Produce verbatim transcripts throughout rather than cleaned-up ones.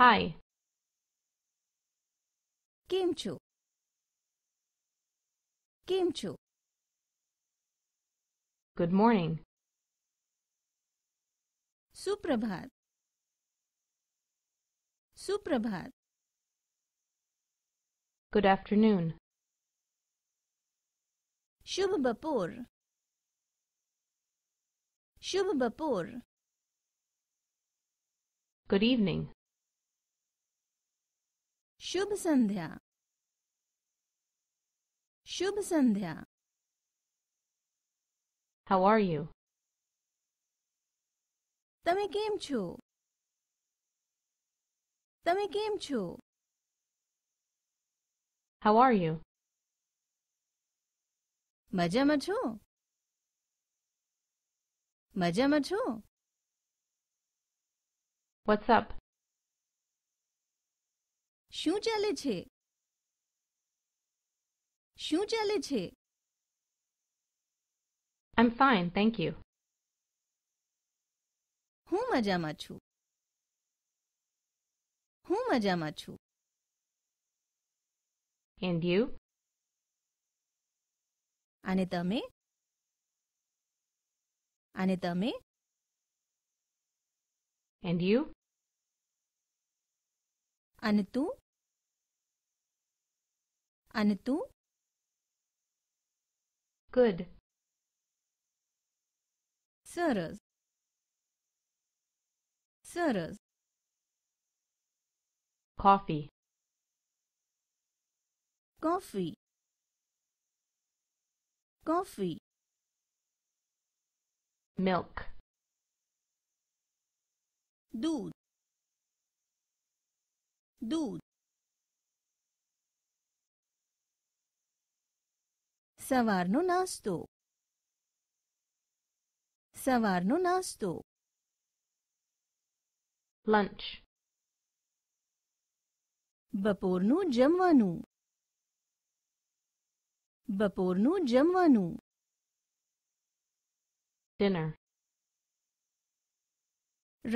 Hi. કેમ છો? કેમ છો? Good morning. સુપ્રભાત. સુપ્રભાત. Good afternoon. શુભ બપોર. શુભ બપોર. Good evening. Shumbh Sandhya. Shumbh Sandhya. How are you? તમે કેમ છો? તમે કેમ છો? How are you? મજામાં છો? મજામાં છો? What's up? શું ચાલે છે? શું ચાલે છે? I'm fine, thank you. હું મજામાં છું. હું મજામાં છું. And you? અને તમે? અને તમે? And you? અને તું? અને તું? Good. સરસ. સરસ. Coffee. Coffee. Coffee. Milk. Dud. Dud. સવારનો નાસ્તો. સવારનો નાસ્તો. Lunch. બપોરનું જમવાનું. બપોરનું જમવાનું. Dinner.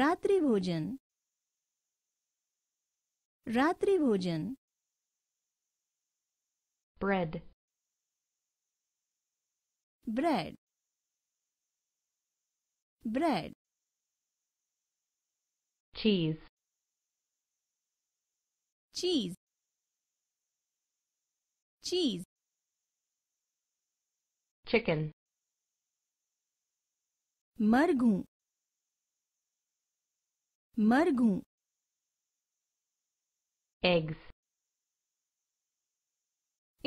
રાત્રિ ભોજન. રાત્રિ ભોજન. Bread. Bread. Bread. Cheese. Cheese. Cheese. Chicken. મરઘું. મરઘું. Eggs.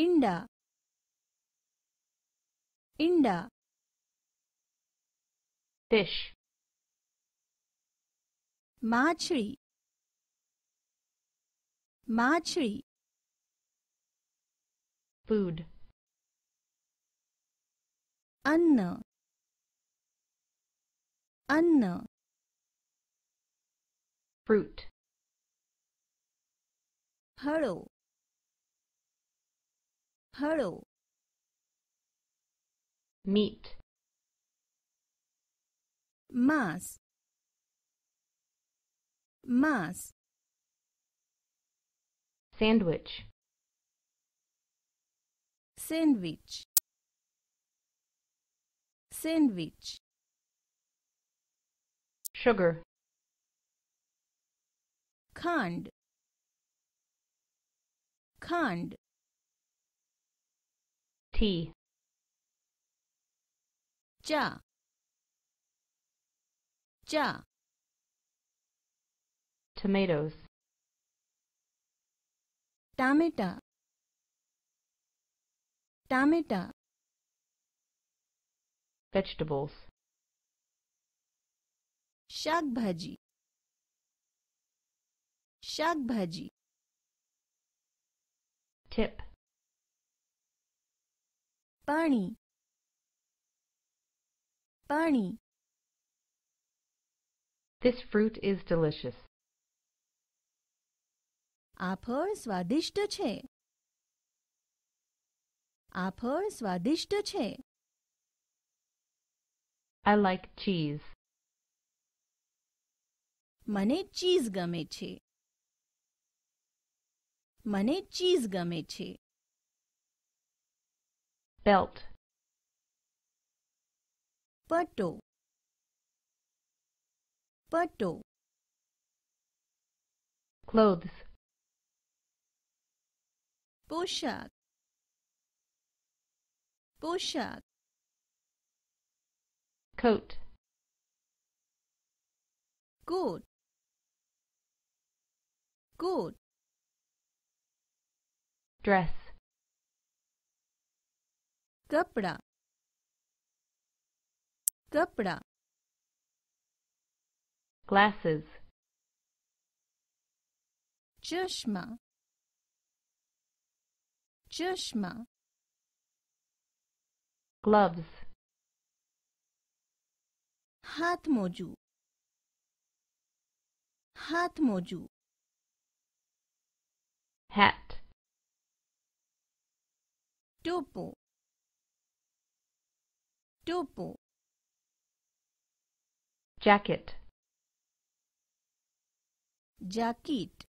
ઈંડા. ઈંડા. Fish. માછલી. માછલી. Food. અન્ન. અન્ન. Fruit. ફળો. ફળો. Meat. Mass. Mass. Sandwich. Sandwich. Sandwich. Sugar. Khand. Khand. Tea. Cha. Cha. Tomatoes. Tameta. Tameta. Vegetables. Shagbhaji. Shagbhaji. Tip. Pani. Pani. This fruit is delicious. આ ફળ સ્વાદિષ્ટ છે. આ ફળ સ્વાદિષ્ટ છે. I like cheese. મને ચીઝ ગમે છે. મને ચીઝ ગમે છે. Belt. પટો પટો. Clothes. પોશાક પોશાક. Coat. Coat coat. Dress. Kapda kapda. Glasses. Chashma chashma. Gloves. Hat moju hat moju. Hat. Topo topo. Jacket jacket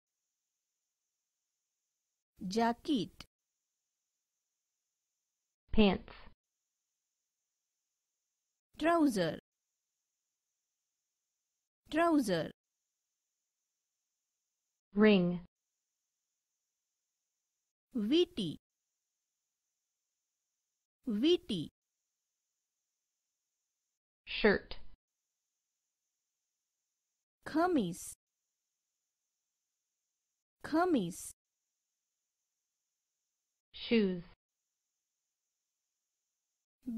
jacket. Pants. Trouser trouser. Ring. Viti viti. Shirt. Kameez kameez. Shoes.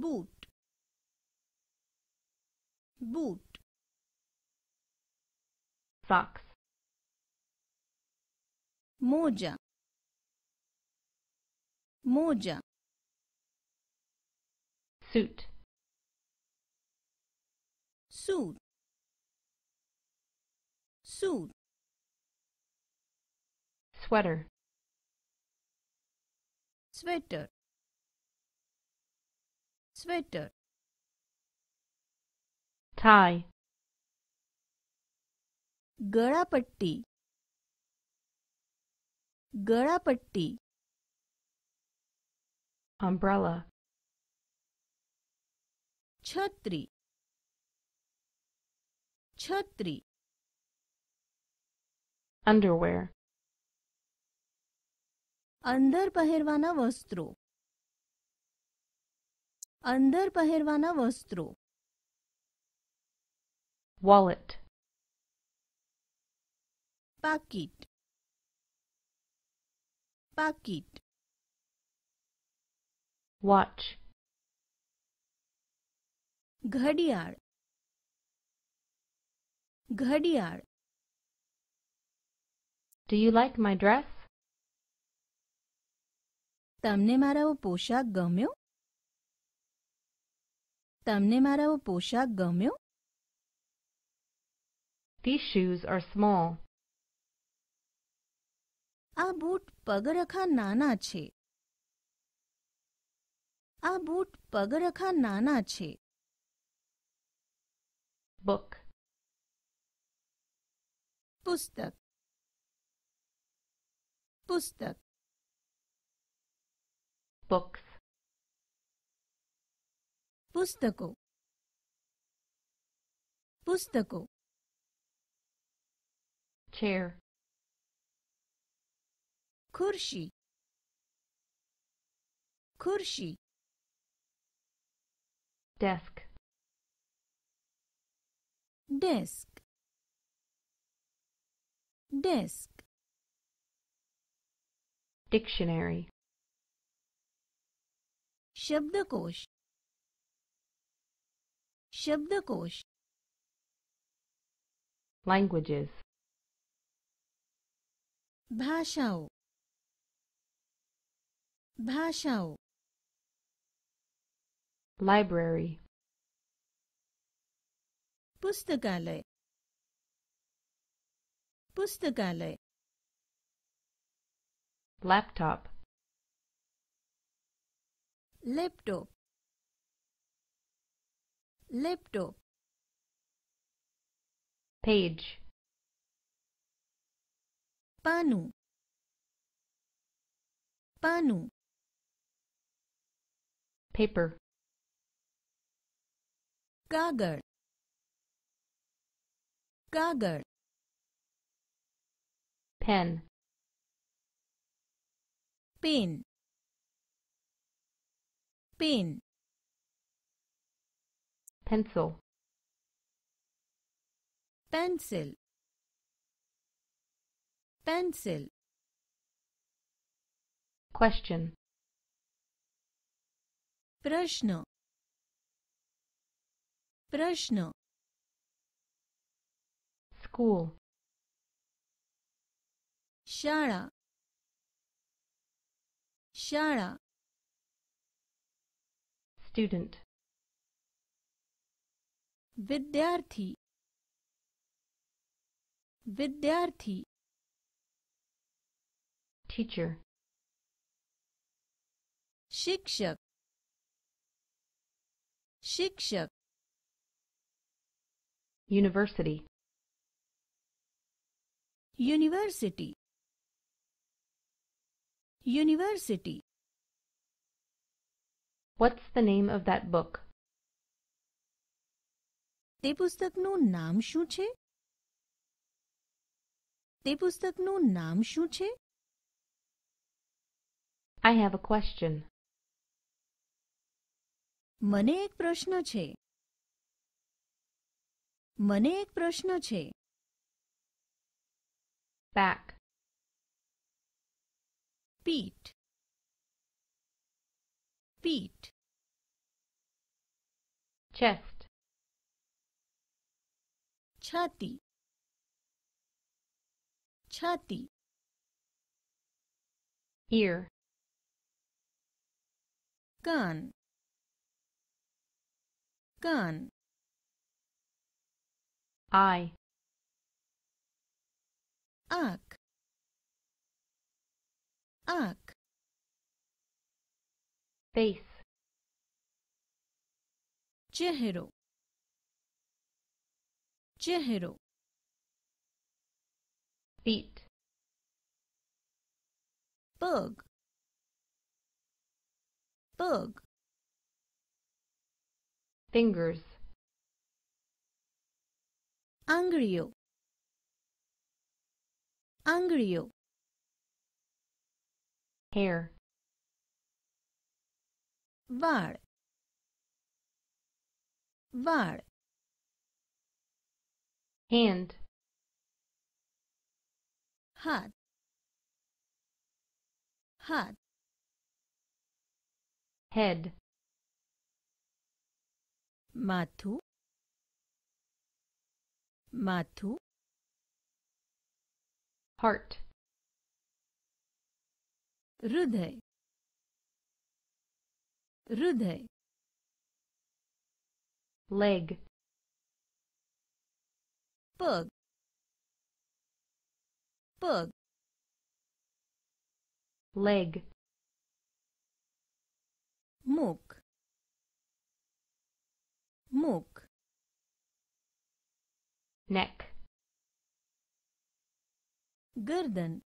Boot boot. Socks. Moja moja. Suit suit suit. Sweater sweater sweater. Tie. गळापट्टी गळापट्टी. Umbrella. छत्री छत्री. Underwear. अंदर पहरवाना वस्त्रो अंदर पहरवाना वस्त्रो. Wallet. Pocket pocket. Watch. घड़ियाल घड़ियाल. Do you like my dress? તમને મારો પોશાક ગમ્યો તમને મારો પોશાક ગમ્યો. These shoes are small. આ બૂટ પગરખા નાના છે આ બૂટ પગરખા નાના છે. Book. પુસ્તક પુસ્તક. Books. પુસ્તકો પુસ્તકો. Chair. खुर्शी खुर्शी. Desk desk desk. Dictionary. शब्दकोश शब्दकोश. Languages. भाषाओं भाषाओं. Library. पुस्तकालय पुस्तकालय. Laptop. Laptop laptop. Page. पानू pano, paper, कागज, कागज, pen, pen, pen, pencil, pencil, pencil. Question. Prashna. Prashna. School. Shara. Shara. Student. Vidyarthi. Vidyarthi. Teacher. शिक्षक, शिक्षक, university, university, university. What's the name of that book? તે પુસ્તકનું નામ શું છે? તે પુસ્તકનું નામ શું છે? I have a question. મને એક પ્રશ્ન છે. મને એક પ્રશ્ન છે. Back. Peat. Peat. Chest. છાતી. છાતી. Ear. Can. Can. Eye. Ak. Ak. Face. Chehro. Chehro. Feet. Pug. Pug. Fingers. Angrio. Angrio. Hair. Var. Var. Hand. Hat. Hat. Head. Mathu. Mathu. Heart. Hriday. Hriday. Leg. Pug. Pug. Leg. Muk. Muk. Neck. Gardan.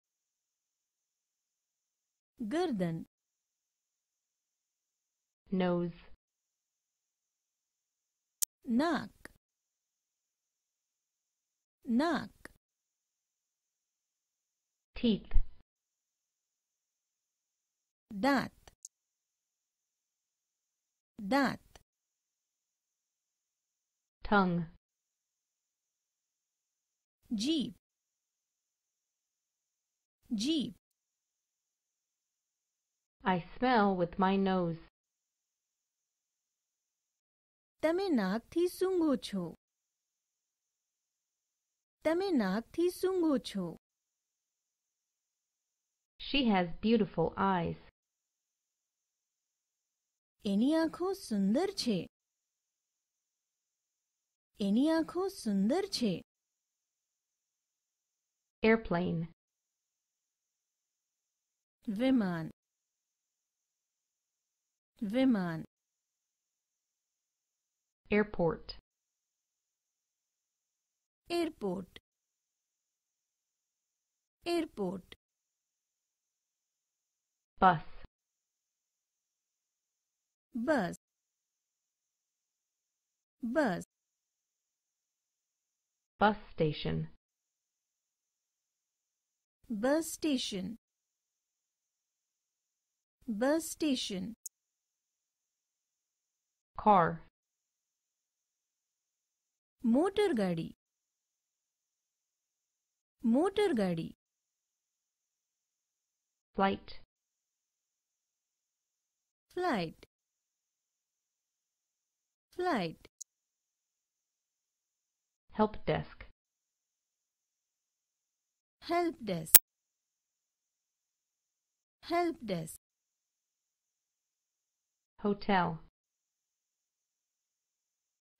Gardan. Nose. Naak. Naak. Teeth. Daant. Daant. Tongue. Jeep. Jeep. I smell with my nose. તમે નાકથી સૂંઘો છો. તમે નાકથી સૂંઘો છો. She has beautiful eyes. એની આંખો સુંદર છે. એની આંખો સુંદર છે. Airplane. વિમાન. વિમાન. Airport. Airport. Airport. bus, bus, bus, bus station, bus station, bus station, car, motor gadi, motor gadi, flight, flight, flight, help desk, help desk, help desk, hotel,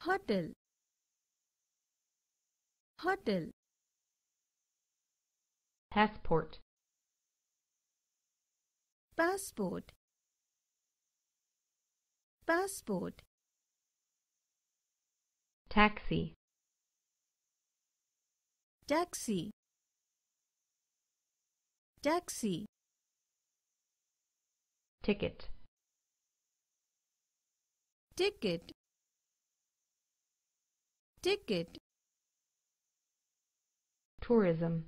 hotel, hotel, passport, passport, passport, taxi, taxi, taxi, ticket, ticket, ticket, tourism,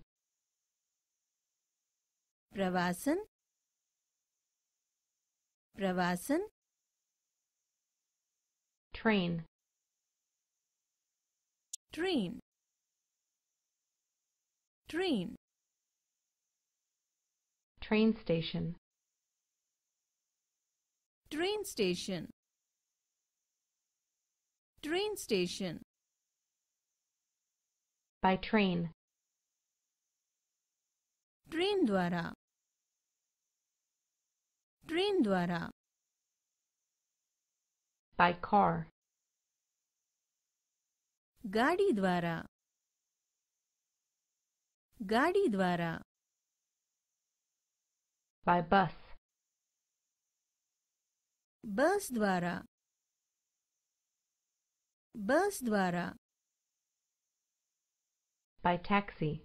pravasan, pravasan, train, train, train, train station, train station, train station, by train, train dwara, train dwara, by car, gadi dwara, gadi dwara, by bus, bus dwara, bus dwara, by taxi,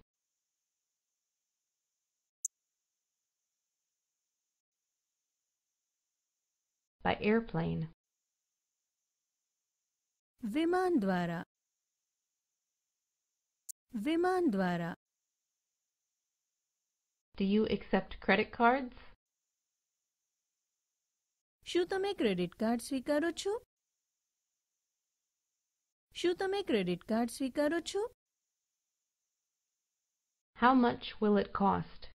by airplane, viman dwara, viman dwara. Do you accept credit cards? શું તમે credit card સ્વીકારો છો? શું તમે credit card સ્વીકારો છો? How much will it cost?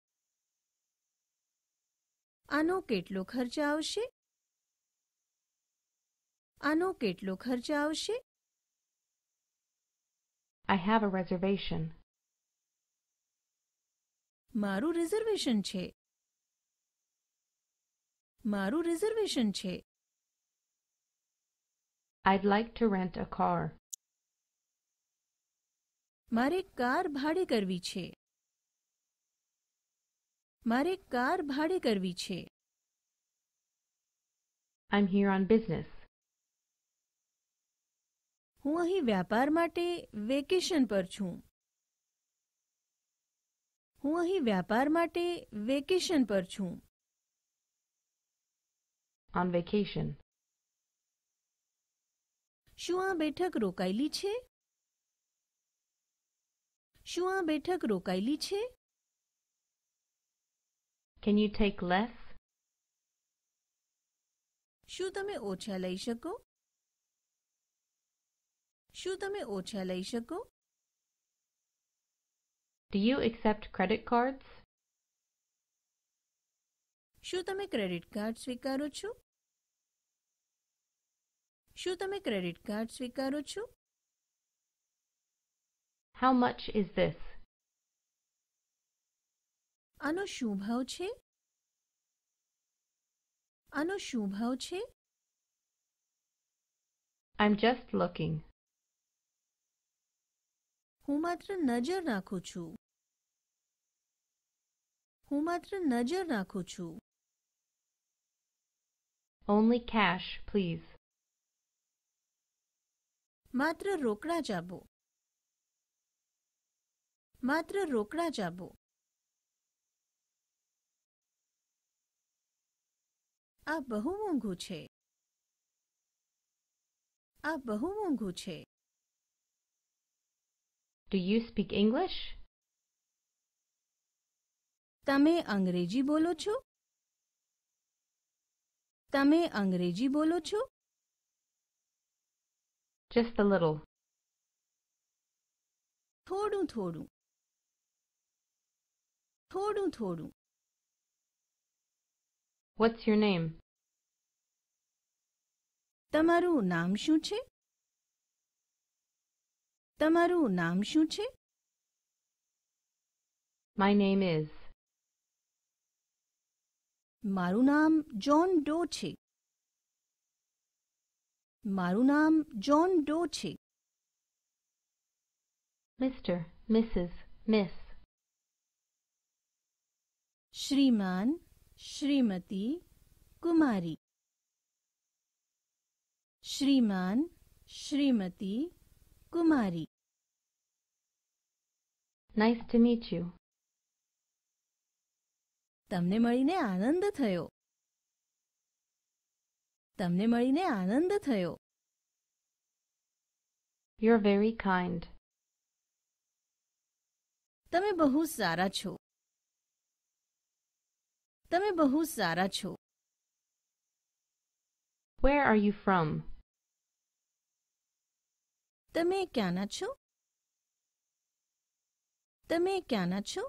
આનો કેટલો ખર્ચ આવશે? આનો કેટલો ખર્ચ આવશે? I have a reservation. મારું રિઝર્વેશન છે. મારું રિઝર્વેશન છે. I'd like to rent a car. મારે કાર ભાડે કરવી છે. મારે કાર ભાડે કરવી છે. I'm here on business. હું અહીં વ્યાપાર માટે વેકેશન પર છું. હું અહીં વ્યાપાર માટે વેકેશન પર છું. On vacation. શું આ બેઠક રોકાયેલી છે? શું આ બેઠક રોકાયેલી છે? Can you take less? શું તમે ઓછા લઈ શકો? શું તમે ઓછા લઈ શકો? Do you accept credit cards? શું તમે ક્રેડિટ કાર્ડ સ્વીકારો છો? શું તમે ક્રેડિટ કાર્ડ સ્વીકારો છો? How much is this? આનો શું ભાવ છે? આનો શું ભાવ છે? I'm just looking. હું માત્ર નજર નાખું છું. હું માત્ર નજર નાખું છું. Only cash, please. માત્ર રોકડા જ આપો. માત્ર રોકડા જ આપો. આ બહુ મોંઘું છે. આ બહુ મોંઘું છે. Do you speak English? તમે અંગ્રેજી બોલો છો? તમે અંગ્રેજી બોલો છો? Just a little. થોડું થોડું. થોડું થોડું. What's your name? તમારું નામ શું છે? તમારું નામ શું છે? My name is. મારું નામ જ્હોન ડો છે. મારું નામ જ્હોન ડો છે. Mister, Missus, Miss. Shriman, Shrimati, Kumari. Shriman, Shrimati, Kumari. Nice to meet you. તમને મળીને આનંદ થયો. તમને મળીને આનંદ થયો. You're very kind. તમે બહુ સારા છો. તમે બહુ સારા છો. Where are you from? તમે ક્યાંના છો? તમે ક્યાંના છો?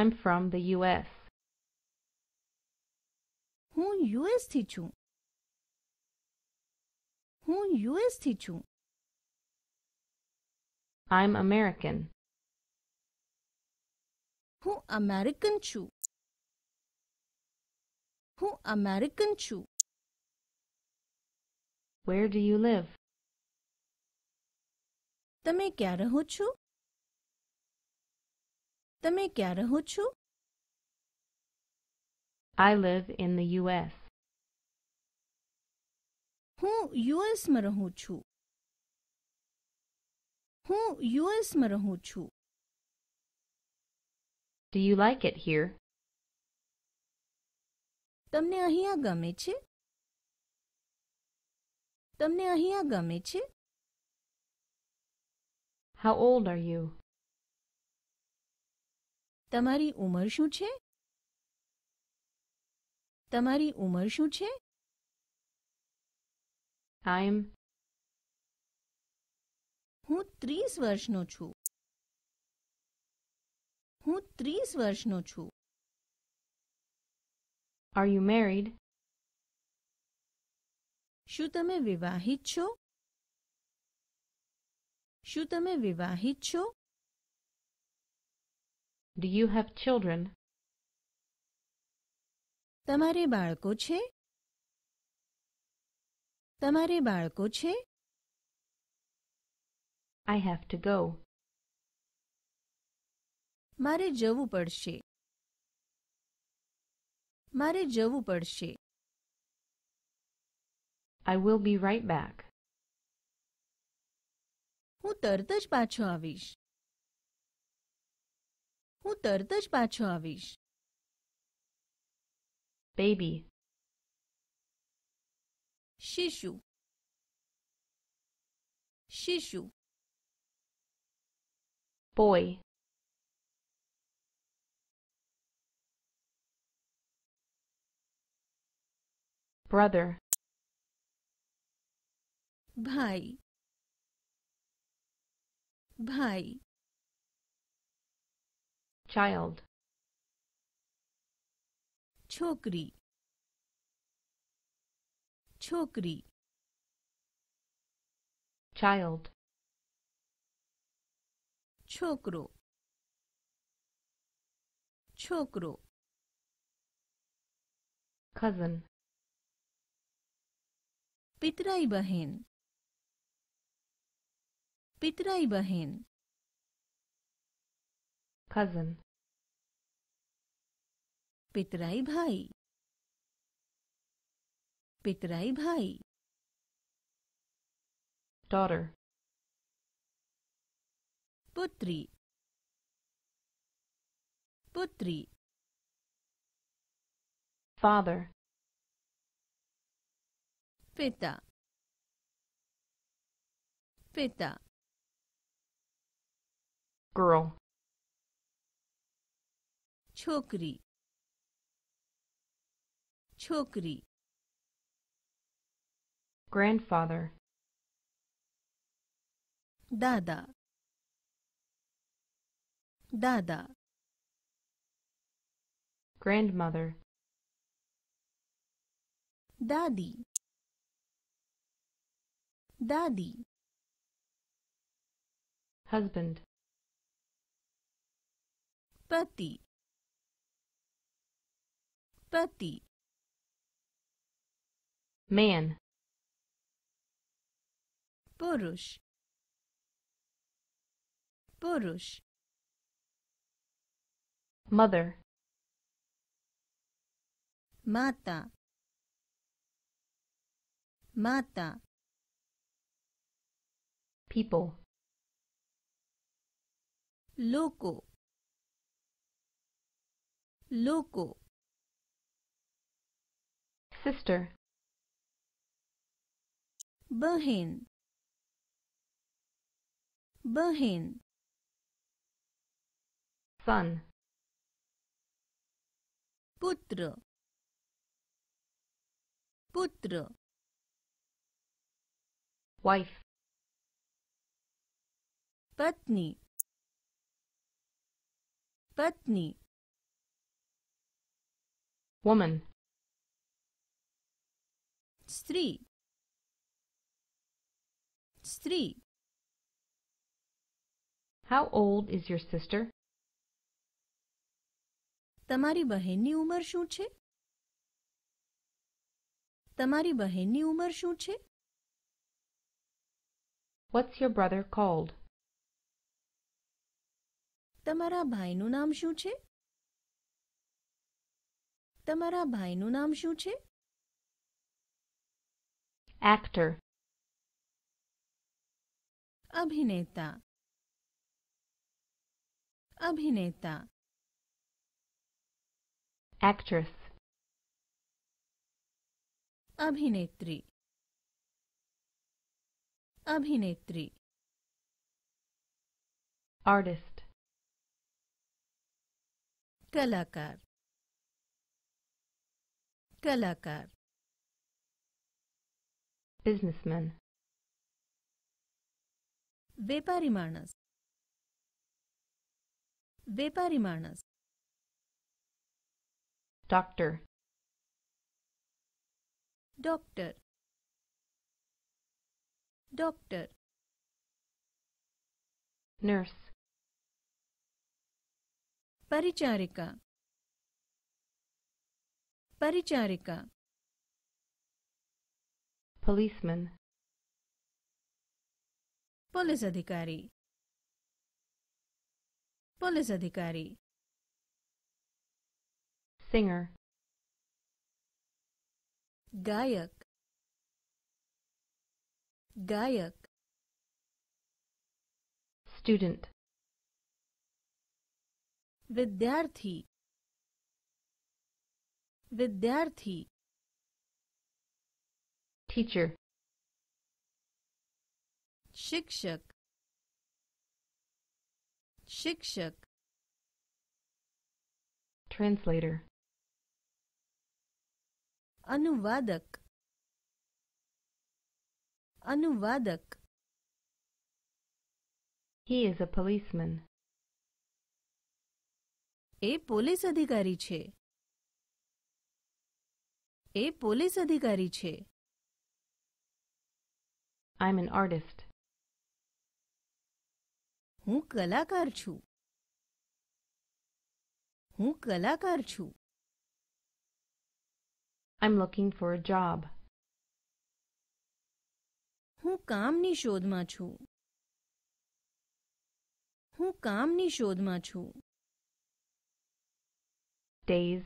I'm from the U S. હું યુ એસ થી છું. હું યુ એસ થી છું. I'm American. હું American છું. હું American છું. Where do you live? તમે ક્યાં રહો છો? તમે ક્યાં રહો છો? I live in the U S. હું યુ એસ માં રહું છું. હું યુ એસ માં રહું છું. Do you like it here? તમને અહીંયા ગમે છે? તમને અહીંયા ગમે છે? How old are you? તમારી ઉંમર શું છે? તમારી ઉંમર શું છે? I'm. હું ત્રીસ વર્ષનો છું. હું ત્રીસ વર્ષનો છું. Are you married? શું તમે વિવાહિત છો? શું તમે વિવાહિત છો? Do you have children? તમારે બાળકો છે? તમારે બાળકો છે? I have to go. મારે જવું પડશે. મારે જવું પડશે. I will be right back. હું તરત જ પાછો આવીશ. હું તરત જ પાછો આવીશ. Baby. શિશુ. શિશુ. Boy. Brother. ભાઈ. ભાઈ. Child. છોકરી. છોકરી. Child. છોકરો. છોકરો. Cousin. પિતરાઈ બહેન. પિતરાઈ બહેન. Cousin. પિતરાઈ ભાઈ. પિતરાઈ ભાઈ. Daughter. પુત્રી. પુત્રી. father, peta, peta, girl, chokri, chokri, grandfather, dada, dada, grandmother, daddy, daddy, husband, pati, pati, man, purush, purush, mother, mata, mata, people, loco, loco, sister, behen, behen, son, putra, putra, wife, patni, patni, woman, stri, stri. How old is your sister? તમારી બહેનની ઉંમર શું છે? તમારી બહેનની ઉંમર શું છે? What's your brother called? તમારા ભાઈનું નામ શું છે? તમારા ભાઈનું નામ શું છે? Actor, અભિનેતા, અભિનેતા, actress, અભિનેત્રી, અભિનેત્રી, artist, कलाकार, कलाकार, businessman, व्यापारी माणस, व्यापारी माणस, doctor, doctor, doctor, nurse, परिचारिका, परिचारिका, policeman, पुलिस अधिकारी, पुलिस अधिकारी, singer, गायक, गायक, student, विद्यार्थी, विद्यार्थी, teacher, शिक्षक, शिक्षक, translator, अनुवादक, अनुवादक, he is a policeman, એ પોલીસ અધિકારી છે, એ પોલીસ અધિકારી છે. I'm an artist, હું કલાકાર છું, હું કલાકાર છું. I'm looking for a job, હું કામની શોધમાં છું, હું કામની શોધમાં છું. Days,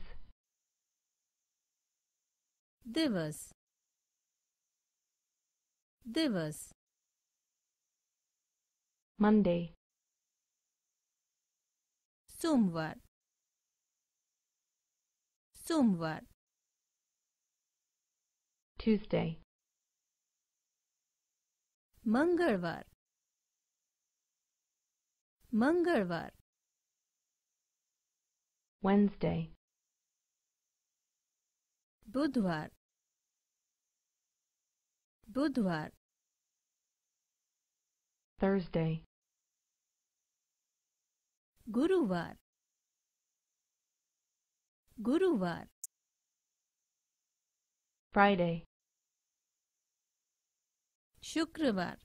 divas, divas, Monday, somvar, somvar, Tuesday. Mangalvar. Mangalvar. Wednesday. Budhvar. Budhvar. Thursday. Guruvar. Guruvar. Friday. Shukravar.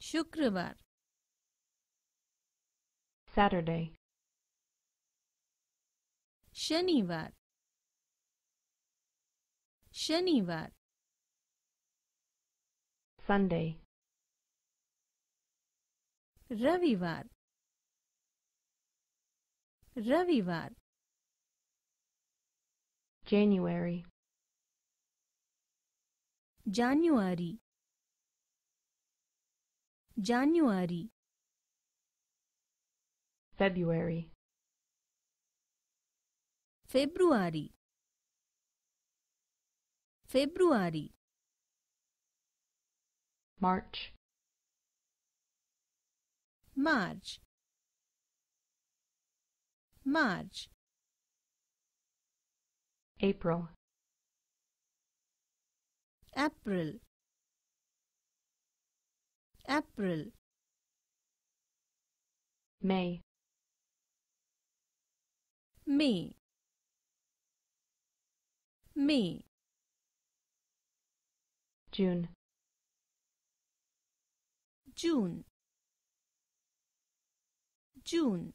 Shukravar. Saturday. Shanivar. Shanivar. Sunday. Ravivar. Ravivar. January. January. January. February. February. February. March. March. March. April. April. April. May. May. May. June. June. June.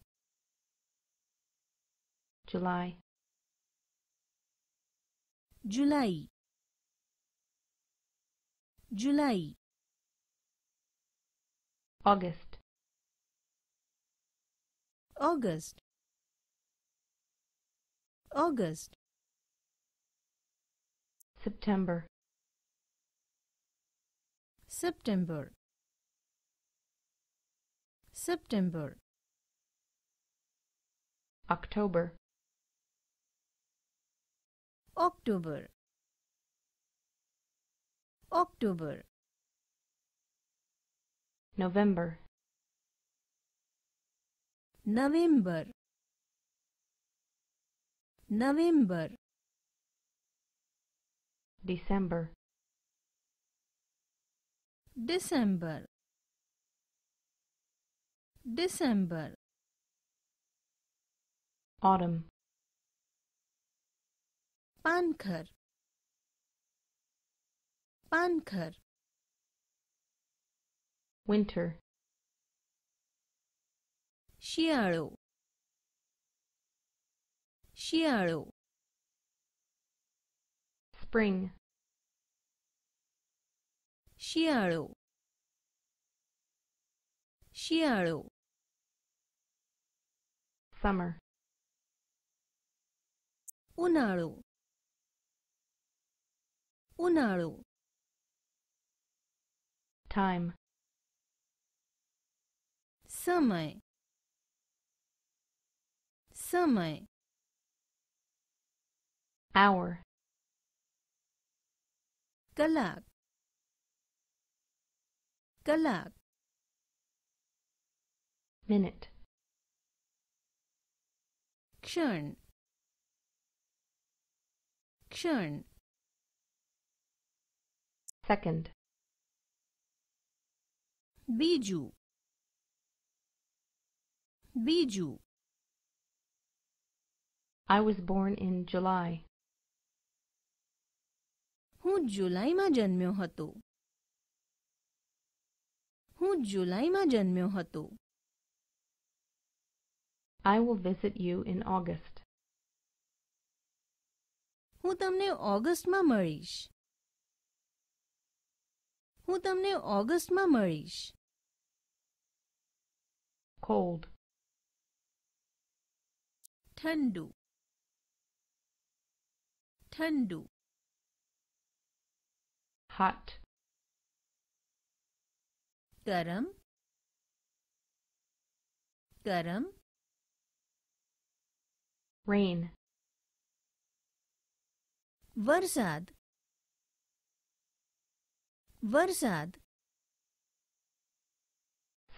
July. July. July. August. August. August. September. September. September. October. October. October. November. November. November. December. December. December. Autumn. Pankhar. Pankhar. Winter. Shialo. Shialo. Spring. Shialo. Shialo. Summer. Unalo. Unalo. Time. Samay. Samay. Hour. Kalak. Kalak. Minute. Kshan. Kshan. Second. Biju. Biju. I was born in July. હું જુલાઈમાં જન્મ્યો હતો. હું જુલાઈમાં જન્મ્યો હતો. I will visit you in August. હું તમને ઓગસ્ટમાં મળીશ. હું તમને ઓગસ્ટમાં મળીશ. Cold. ઠંડુ. ઠંડુ. Hot. Garam. Garam. Rain. વરસાદ વરસાદ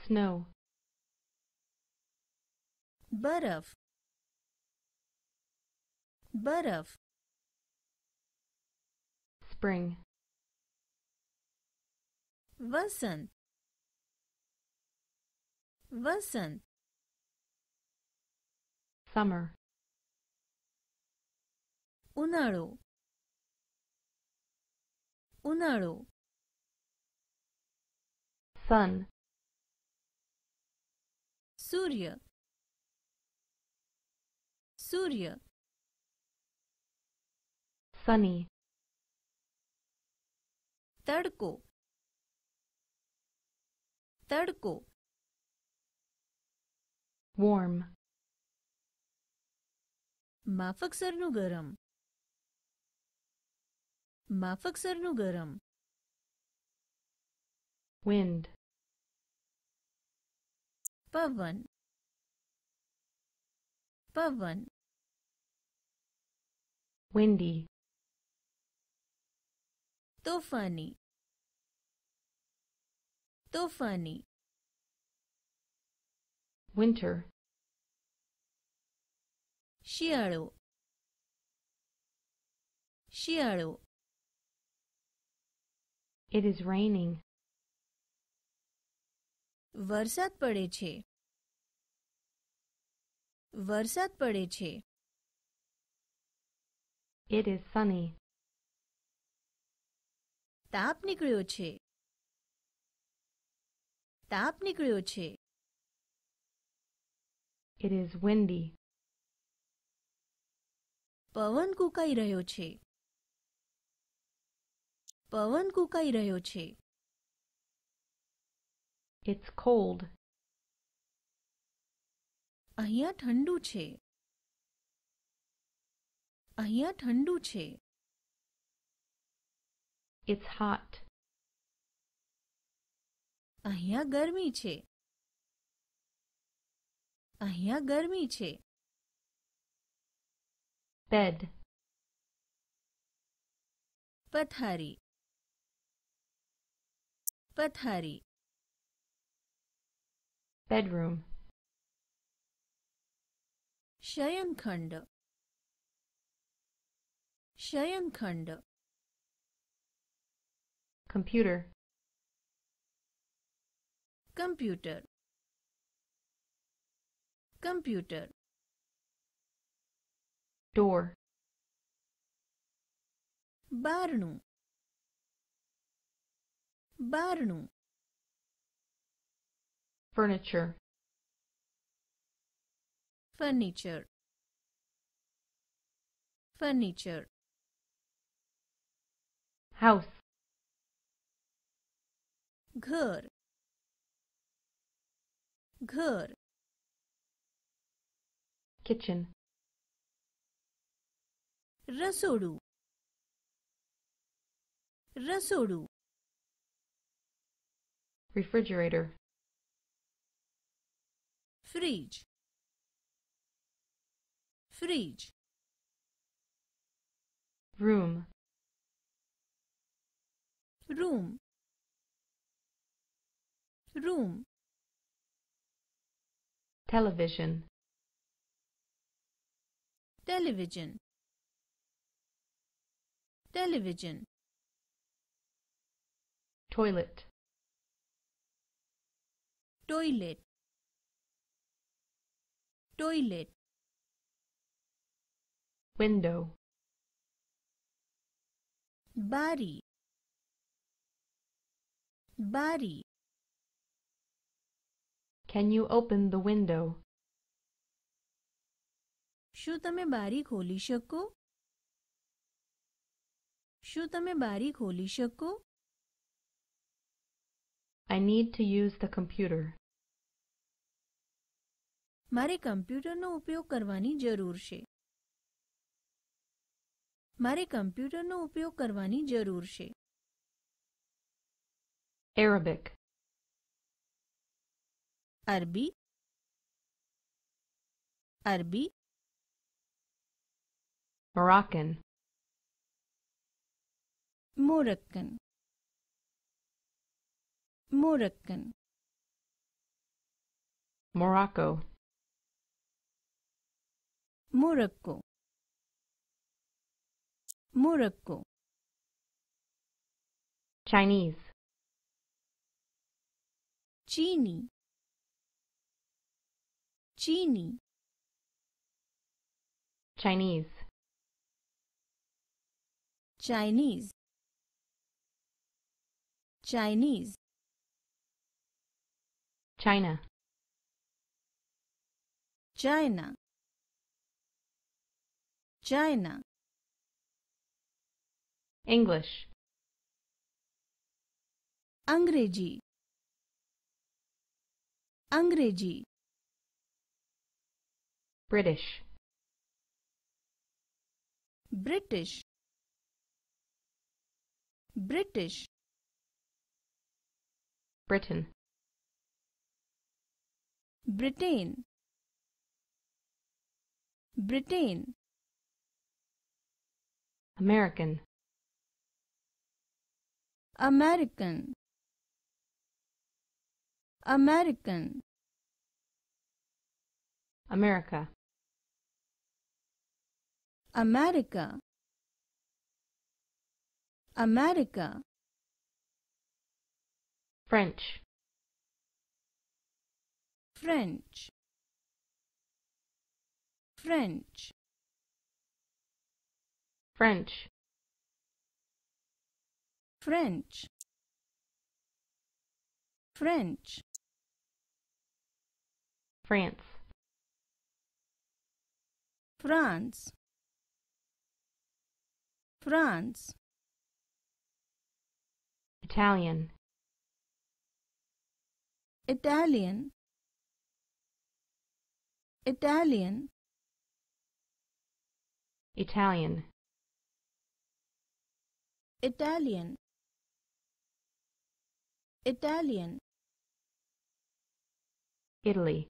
snow બરફ બરફ spring વસંત વસંત summer ઉનાળો ઉનાળો sun સૂર્ય સૂર્ય sunny તડકો તડકો warm માફકસરનું ગરમ માફકસરનું ગરમ wind પવન પવન windy તોફાની તોફાની winter શિયાળો શિયાળો It is raining. વરસાદ પડે છે. વરસાદ પડે છે. It is sunny. તાપ નીકળ્યો છે. તાપ નીકળ્યો છે. It is windy. પવન કૂંકાઈ રહ્યો છે. પવન કૂંકાઈ રહ્યો છે. It's cold. અહીંયા ઠંડુ છે. અહીંયા ઠંડુ છે. It's hot. અહીંયા ગરમી છે. અહીંયા ગરમી છે. Bed. પથારી પથારી bedroom શયનખંડ શયનખંડ computer computer computer door બારણું બારણું furniture furniture furniture house ઘર ઘર kitchen રસોડું રસોડું refrigerator fridge fridge room room room television television television toilet toilet toilet window bari bari can you open the window શું તમે બારી ખોલી શકો શું તમે બારી ખોલી શકો I need to use the computer. મારે કમ્પ્યુટરનો ઉપયોગ કરવાની જરૂર છે. મારે કમ્પ્યુટરનો ઉપયોગ કરવાની જરૂર છે. Arabic. અરબી અરબી Moroccan. Moroccan, Moroccan, Morocco, Morocco, Morocco, Chinese, Chini, Chini, Chinese, Chinese, Chinese, China, China, China, English, Angreji, Angreji, British, British, British, Britain, Britain, Britain, American, American, American, America, America, America, French, French, French, French, French, French, France, France, France, Italian, Italian, Italian, Italian, Italian, Italian, Italy,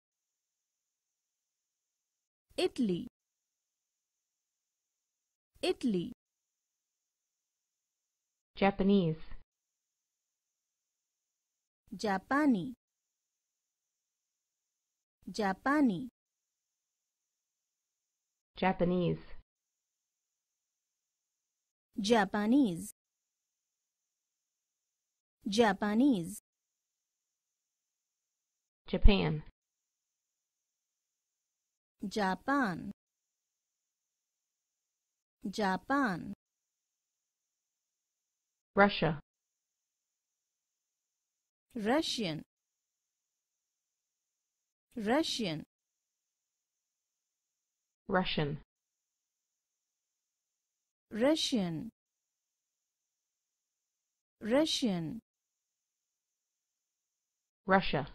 Italy, Italy, Japanese, Japani, Japani, Japanese, Japanese, Japanese, Japan, Japan, Japan, Russia, Russian, Russian, Russian, Russian, Russian, Russia,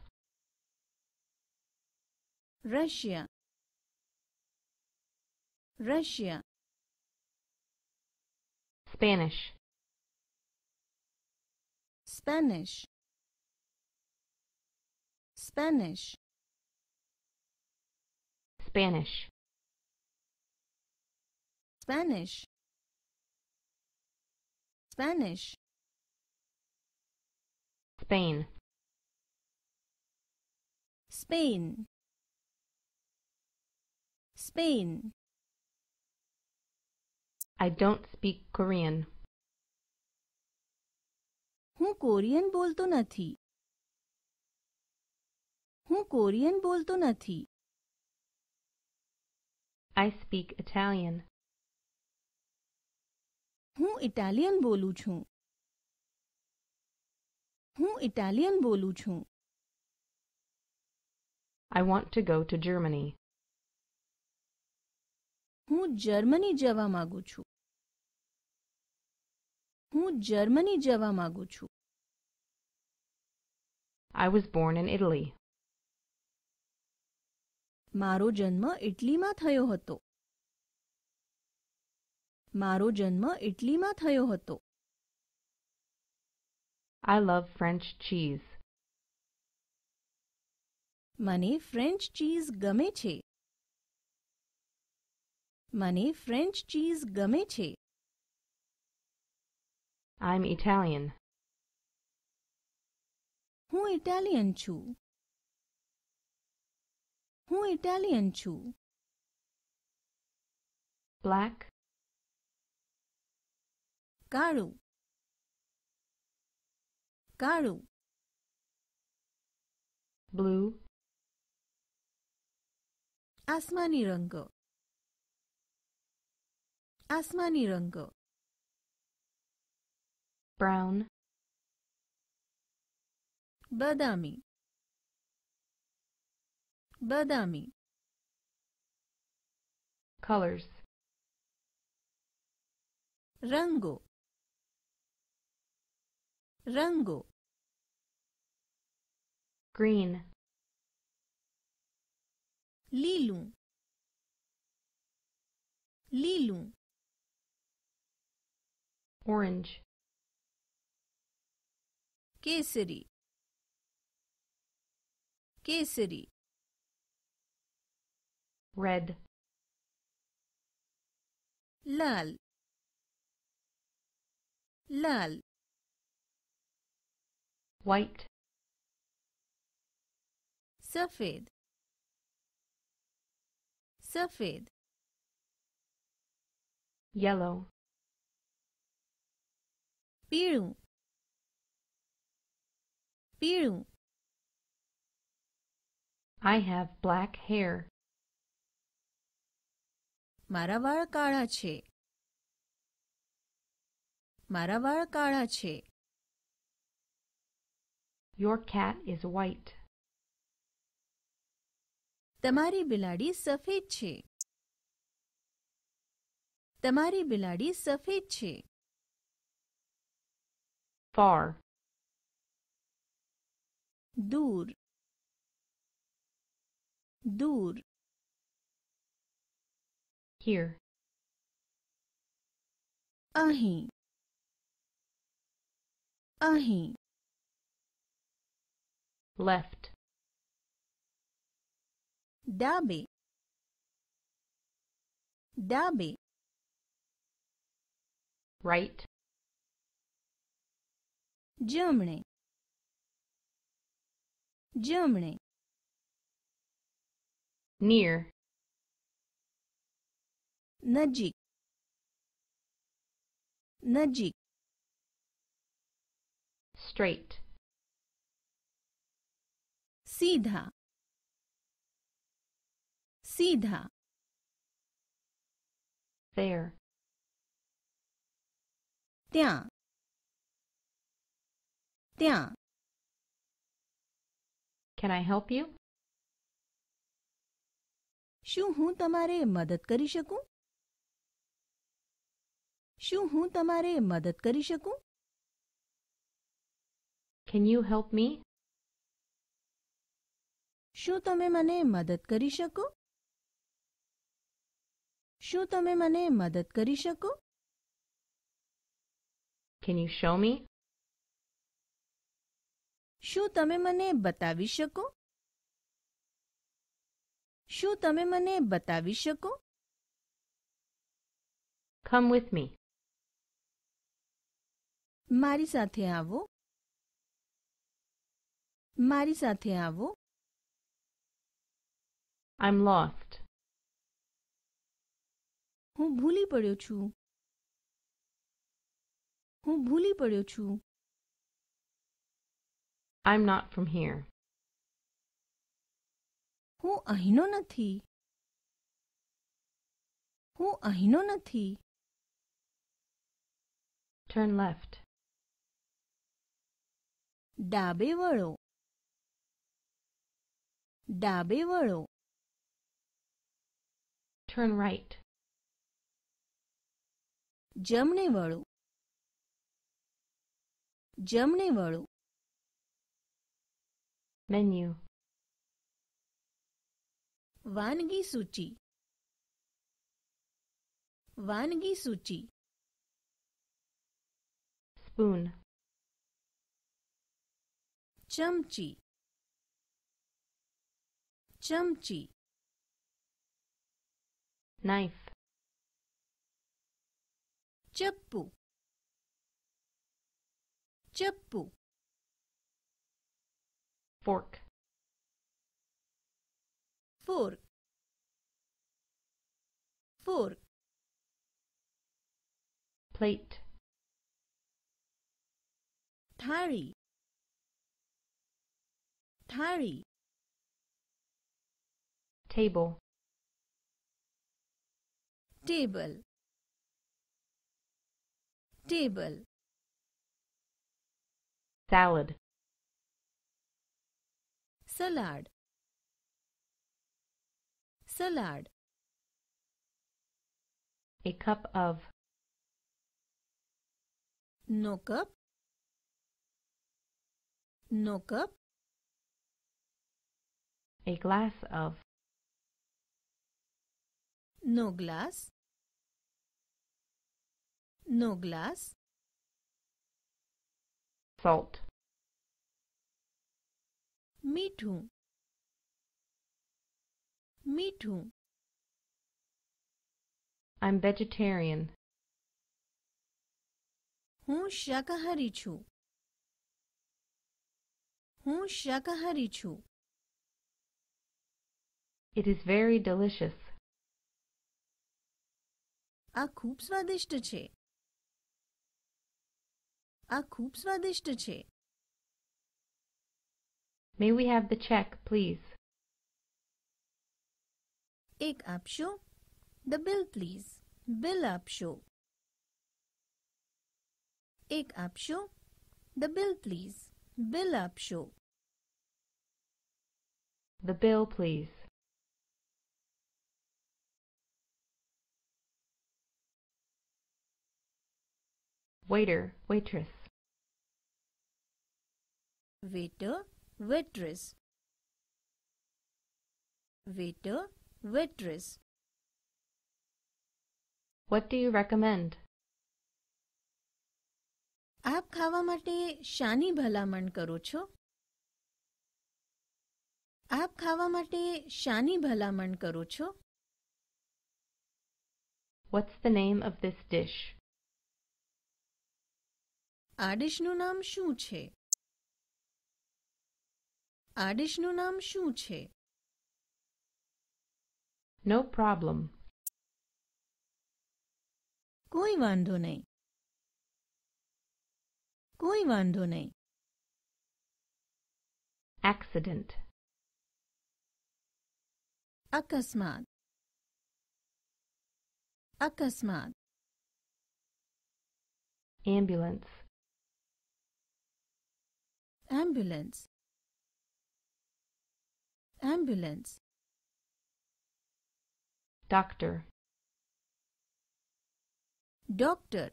Russia, Russia, Spanish, Spanish, Spanish, Spanish, Spanish, Spanish, Spain, Spain, Spain, I don't speak Korean, હું Korean બોલતો નથી, હું Korean બોલતો નથી, I speak Italian, હું Italian બોલું છું, હું ઇટાલિયન બોલું છું, I want to go to Germany, હું જર્મની જવા માંગુ છું, હું જર્મની જવા માંગુ છું, I was born in Italy, મારો જન્મ ઇટલીમાં થયો હતો, મારો જન્મ ઇટલીમાં થયો હતો, I love French cheese, મને ફ્રેન્ચ ચીઝ ગમે છે, મને ફ્રેન્ચ ચીઝ ગમે છે, I'm Italian. હું ઇટાલિયન છું. હું ઇટાલિયન છું. Black. કાળું. કાળું. Blue. આસમાની રંગ. આસમાની રંગ. Brown. બદામી. બદામી. Colors. રંગો. રંગો. Green. Lilu. Lilu. Orange. Kesari. Kesari. Red. Lal. Lal. White. Safed. Safed. Yellow. Piru. Piru. I have black hair. મારા વાળ કાળા છે. મારા વાળ કાળા છે. Your cat is white. તમારી બિલાડી સફેદ છે. તમારી બિલાડી સફેદ છે. Far. દૂર. દૂર. Here. અહીં. અહીં. Left. Dabe. Dabe. Right. Jumne. Jumne. Near. Najik. Najik. Straight. Sidha. Sidha. There. ત્યાં. ત્યાં. Can I help you? શું હું તમારે મદદ કરી શકું? શું હું તમારે મદદ કરી શકું? Can you help me? શું તમે મને મદદ કરી શકો? શું તમે મને મદદ કરી શકો? Can you show me? શું તમે મને બતાવી શકો? શું તમે મને બતાવી શકો? Come with me. મારી સાથે આવો. મારી સાથે આવો. I'm lost. હું ભૂલી પડ્યો છું. હું ભૂલી પડ્યો છું. I'm not from here. હું અહીંનો નથી. હું અહીંનો નથી. Turn left. ડાબે વળો. ડાબે વળો. Turn right. જમણે વળો. જમણે વળો. મેન્યુ. વાનગી સૂચિ. વાનગી સૂચિ. સ્પૂન. ચમચી. ચમચી. નાઈફ. ચપ્પુ. Chapu. Fork. Fork. Fork. Plate. Thari. Thari. Table. Table. Table. Salad. Salad. Salad. A cup of. No cup. No cup. A glass of. No glass. No glass. Salt. Meethu. Meethu. I'm vegetarian. હું શાકાહારી છું. હું શાકાહારી છું. It is very delicious. આ ખૂબ સ્વાદિષ્ટ છે. આ ખૂબ સ્વાદિષ્ટ છે. May we have the check, please? એક આપશો? The bill, please. Bill આપશો. એક આપશો? The bill, please. Bill આપશો. The bill, please. Waiter, waitress. Waiter, waitress. Waiter, waitress. What do you recommend? આપ ખાવા માટે શાની ભલામણ કરો છો? આપ ખાવા માટે શાની ભલામણ કરો છો? What's the name of this dish? આ ડીશનું નામ શું છે? આ ડીશનું નામ શું છે? No problem. કોઈ વાંધો નહીં. કોઈ વાંધો નહીં. Accident. અકસ્માત. અકસ્માત. Ambulance. Ambulance. Ambulance. Doctor. Doctor.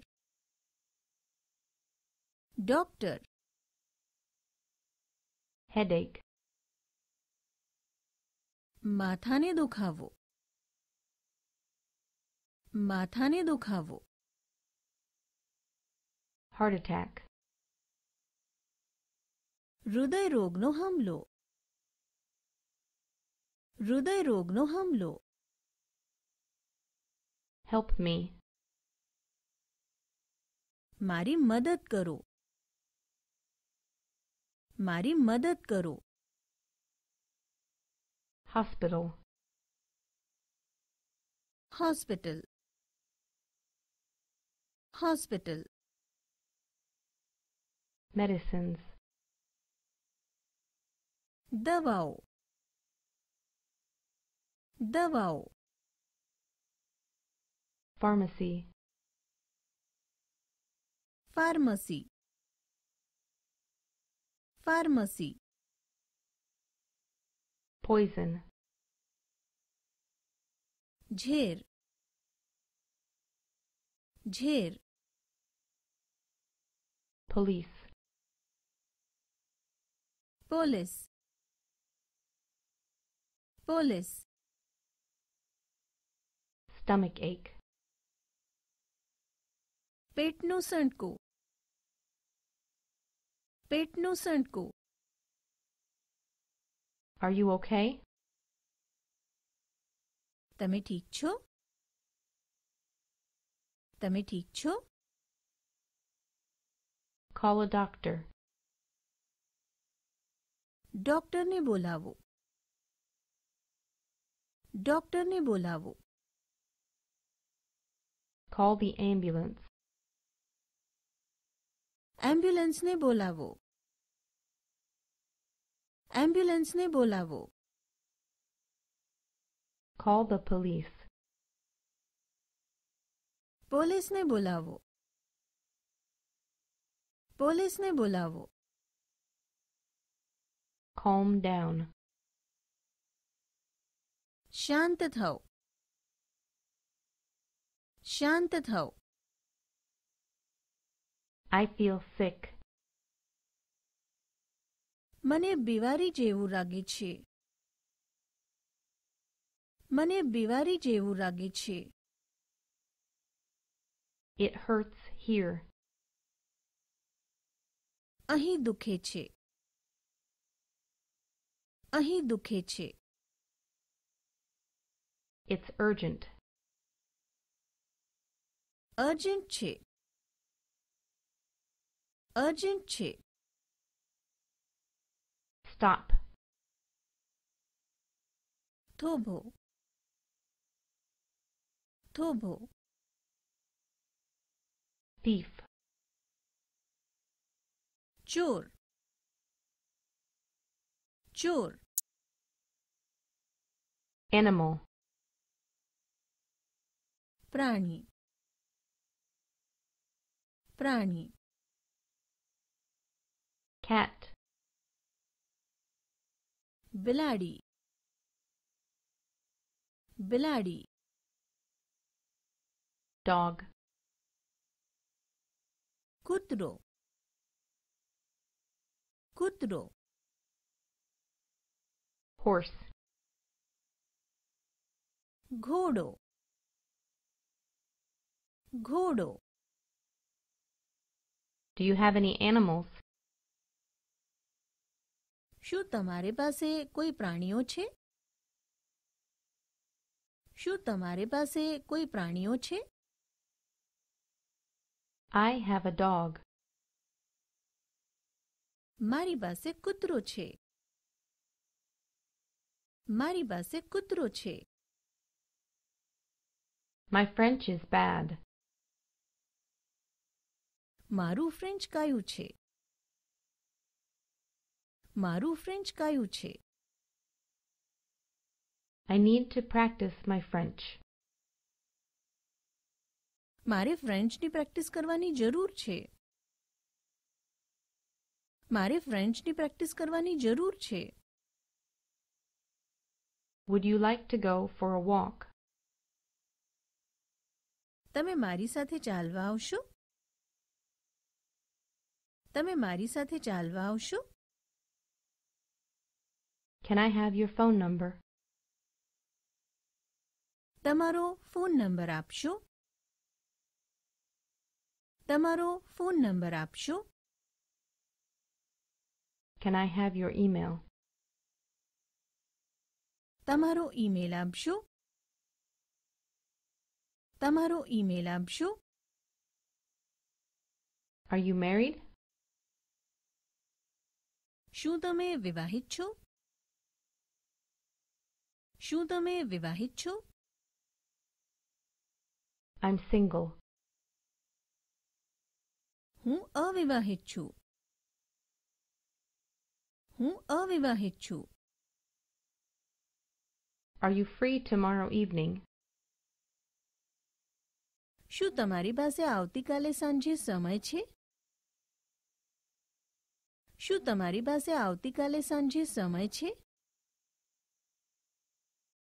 Doctor. Headache. માથાને દુખાવો. માથાને દુખાવો. Heart attack. હૃદય રોગનો હુમલો. હૃદય રોગનો હુમલો. Help me. મારી મદદ કરો. મારી મદદ કરો. Hospital. Hospital. Hospital. Medicines. દવાઓ. દવાઓ. Pharmacy. Pharmacy. Pharmacy. Poison. ઝેર. ઝેર. Police. Police. Police. Stomach ache. પેટનો સંડકો. પેટનો સંડકો. Are you okay? તમે ઠીક છો? તમે ઠીક છો? call a doctor. डॉक्टर ने बोलावो. डॉक्टर ने बोलावो. Call the ambulance. एम्बुलेंस ने बोलावो. एम्बुलेंस ने बोलावो. Call the police. पुलिस ने बोलावो. पुलिस ने बोलावो. Calm down. शांत थाओ. शांत थाओ. I feel sick. मने बीमारी जेवू लागे छे. मने बीमारी जेवू लागे छे. It hurts here. अहीं दुखे छे. अहीं दुखे छे. It's urgent. Urgent छे. Urgent छे. Stop. થોભો. થોભો. Thief. ચોર. ચોર. Animal. प्राणी. प्राणी. Cat. बिलाड़ी. बिलाड़ी. Dog. कुत्रो. कुत्रो. Horse. घोड़ो. घोड़ो. Do you have any animals? શું તમારે પાસે કોઈ પ્રાણીઓ છે? શું તમારે પાસે કોઈ પ્રાણીઓ છે? I have a dog. મારી પાસે કૂતરો છે. મારી પાસે કૂતરો છે. My French is bad. મારું ફ્રેન્ચ કાયું છે. મારું ફ્રેન્ચ કાયું છે. I need to practice my French. મારે ફ્રેન્ચની પ્રેક્ટિસ કરવાની જરૂર છે. મારે ફ્રેન્ચની પ્રેક્ટિસ કરવાની જરૂર છે. Would you like to go for a walk? તમે મારી સાથે ચાલવા આવશો? તમે મારી સાથે ચાલવા આવશો? Can I have your phone number? તમારો ફોન નંબર આપશો? તમારો ફોન નંબર આપશો? Can I have your email? તમારો ઈમેલ આપશો? તમારો ઈમેલ આપશો? Are you married? શું તમે વિવાહિત છો? શું તમે વિવાહિત છો? I'm single. હું અવિવાહિત છું. હું અવિવાહિત છું. Are you free tomorrow evening? શું તમારી પાસે આવતીકાલે સાંજે સમય છે? શું તમારી પાસે આવતીકાલે સાંજે સમય છે?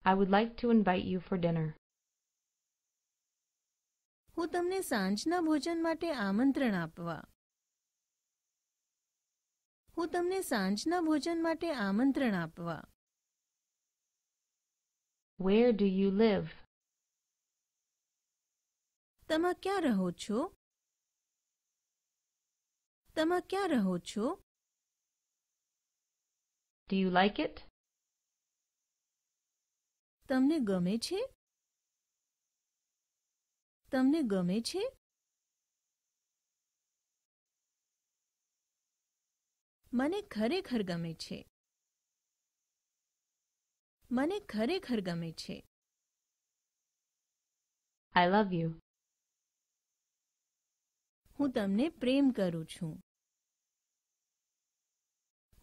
I would like to invite you for dinner. હું તમને સાંજના ભોજન માટે આમંત્રણ આપવા. હું તમને સાંજના ભોજન માટે આમંત્રણ આપવા. Where do you live? તમે ક્યાં રહો છો? તમે ક્યાં રહો છો? Do you like it? તમને ગમે છે? તમને ગમે છે? મને ખરેખર ગમે છે. મને ખરેખર ગમે છે. I love you. હું તમને પ્રેમ કરું છું.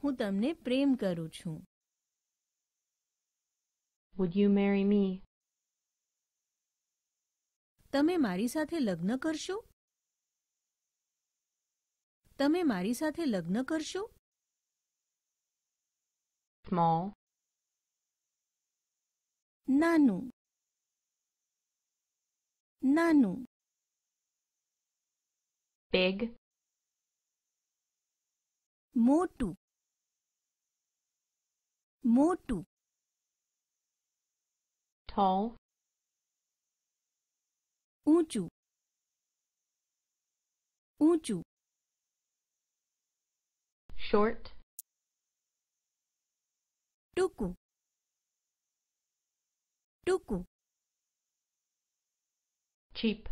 હું તમને પ્રેમ કરું છું. Would you marry me? તમે મારી સાથે લગ્ન કરશો? તમે મારી સાથે લગ્ન કરશો? Small. નાનું. નાનું. Big. મોટું. મોટું. Tall. ઊંચું. ઊંચું. Short. ટૂંકું. ટૂંકું. Cheap.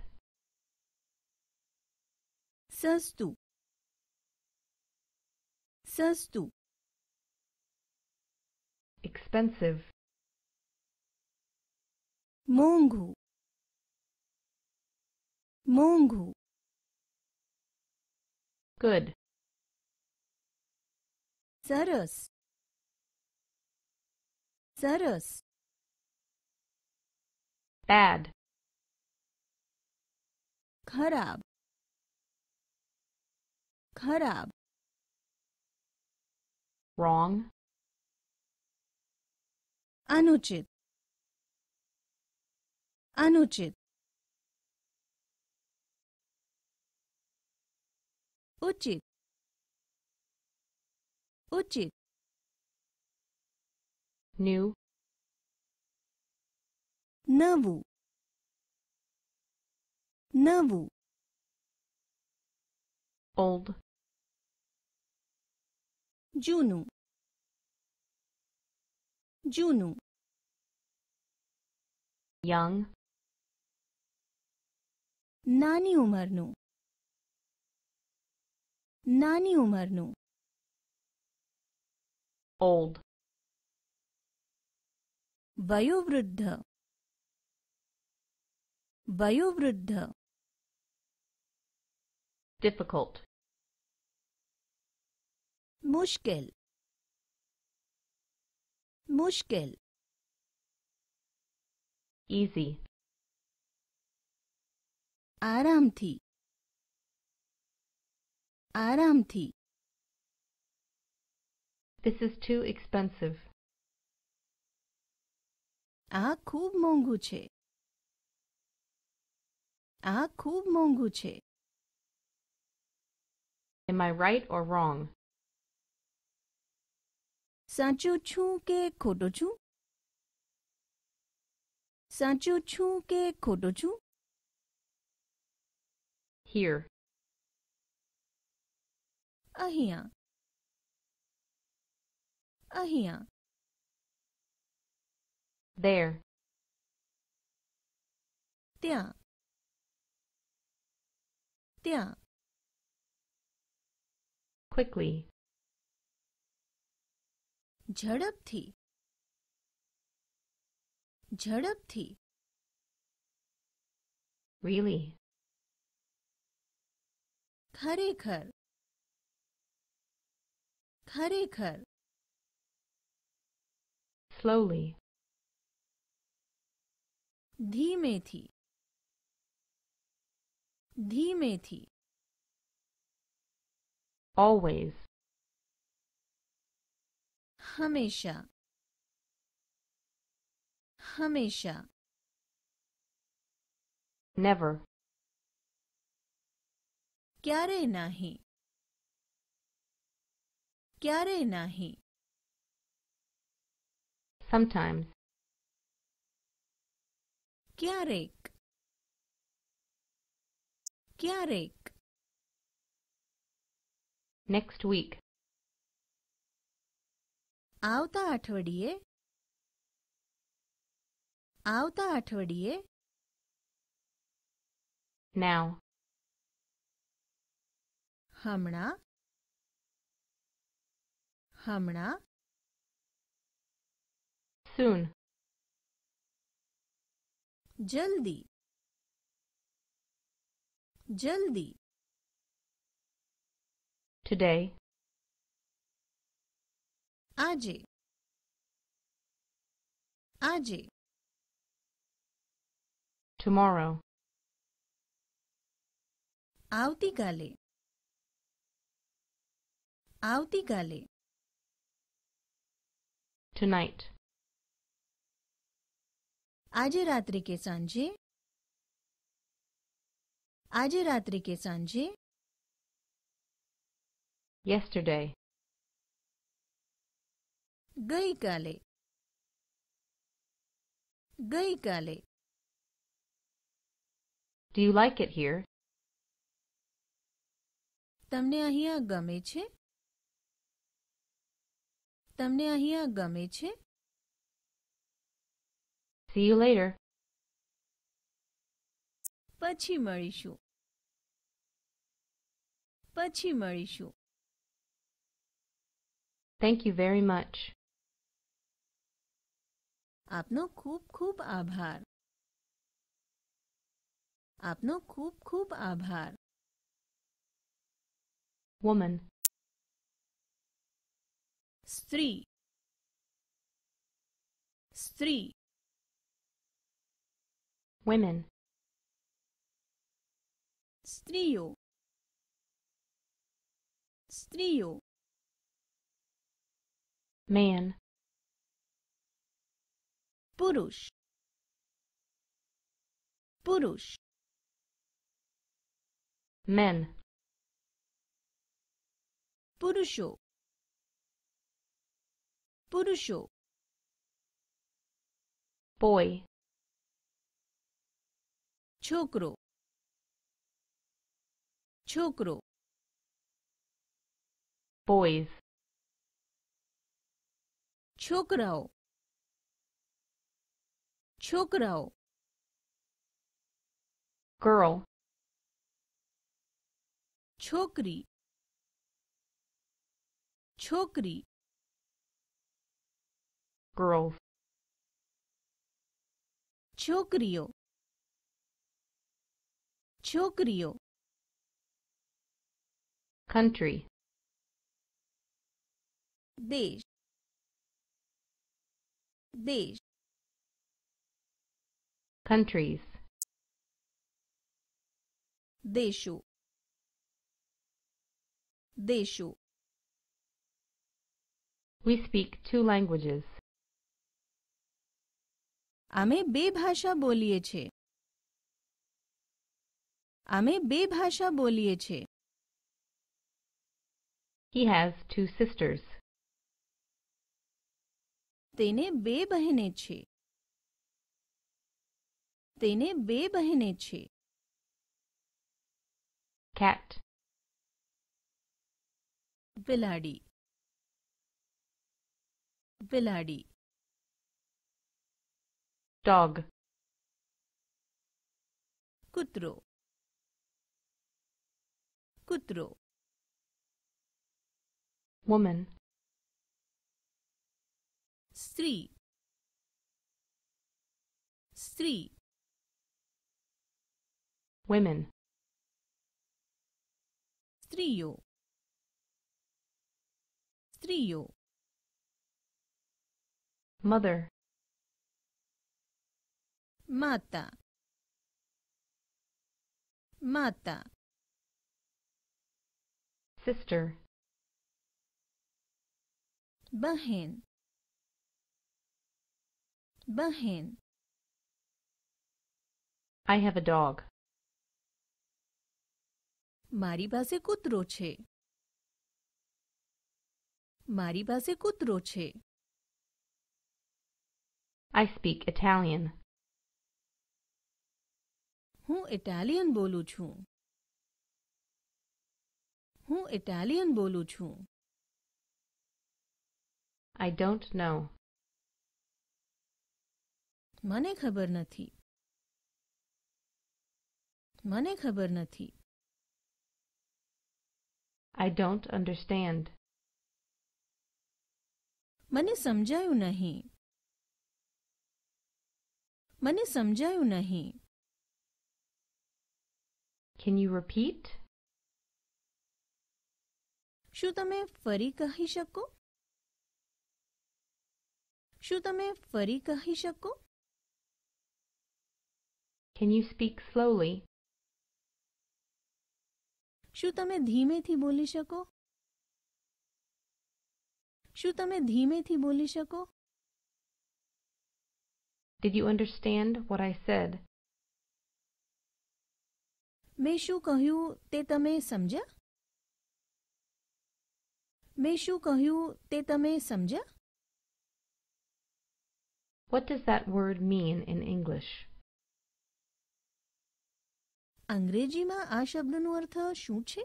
સસ્તું. સસ્તું. Expensive. મોંઘું. મોંઘું. Good. સરસ. સરસ. Bad. ખરાબ. ખરાબ. Wrong. અનુચિત. અનુચિત. ઉચિત. ઉચિત. New. નવું. નવું. Old. જૂનું. જૂનું. Young. નાની ઉંમરનું. નાની ઉંમરનું. Old. વયોવૃદ્ધ. વયોવૃદ્ધ. Difficult. મુશ્કેલ. મુશ્કેલ. Easy. આરામથી. આરામથી. This is too expensive. આ ખૂબ મોંઘું છે. આ ખૂબ મોંઘું છે. Am I right or wrong? સાચું છું કે ખોટો છું? સાચું છું કે ખોટો છું? Here. અહીંયા. અહીંયા. There. ત્યાં. ત્યાં. Quickly. ઝડપથી. ઝડપથી. Really. ખરેખર. ખરેખર. Slowly. ધીમેથી. ધીમેથી. Always. હંમેશા. હંમેશા. Never. ક્યારેય નહીં. ક્યારેય નહીં. Sometimes. ક્યારેક. ક્યારેક. Next week. આવતા અઠવાડિયે. આવતા અઠવાડિયે. Now. હમણાં. Hamra. Soon. Jaldi. Jaldi. Today. Aaj. Aaj. Tomorrow. Avtikale. Avtikale. Tonight. Aaje ratri ke sanje. Aaje ratri ke sanje. Yesterday. Gai kale. Gai kale. Do you like it here? તમને અહીંયા ગમે છે? તમને અહીંયા ગમે છે? See you later. પછી મળીશું. પછી મળીશું. Thank you very much. આપનો ખૂબ ખૂબ આભાર. આપનો ખૂબ ખૂબ આભાર. Woman. Stree. Stree. Women. Strio. Strio. Man. Purush. Purush. Men. Purusho. Purusho. Boy. Chokro. Chokro. Boys. Chokrao. Chokrao. Girl. Chokri. Chokri. Girls. Chokriyo. Chokriyo. Country. Desh. Desh. Countries. Desho. Desho. We speak two languages. અમે બે ભાષા બોલીએ છે. અમે બે ભાષા બોલીએ છે. He has two sisters. તેને બે બહેને છે. તેને બે બહેને છે. Cat. બિલાડી. Billadi. Dog. Kutro. Kutro. Woman. Stree. Stree. Women. Strio. Strio. Mother. Mata. Mata. Sister. Bahen. Bahen. I have a dog. મારી પાસે કૂતરો છે. મારી પાસે કૂતરો છે. I speak Italian. હું ઇટાલિયન બોલું છું. હું ઇટાલિયન બોલું છું. I don't know. મને ખબર નથી. મને ખબર નથી. I don't understand. મને સમજાયું નહીં. મને સમજાયું નહીં. Can you repeat? શું તમે ફરી કહી શકો? શું તમે ફરી કહી શકો? Can you speak slowly? શું તમે ધીમેથી બોલી શકો? શું તમે ધીમેથી બોલી શકો? Did you understand what I said? મેં શું કહ્યું તે તમે સમજ્યા? મેં શું કહ્યું તે તમે સમજ્યા? What does that word mean in English? અંગ્રેજીમાં આ શબ્દનો અર્થ શું છે?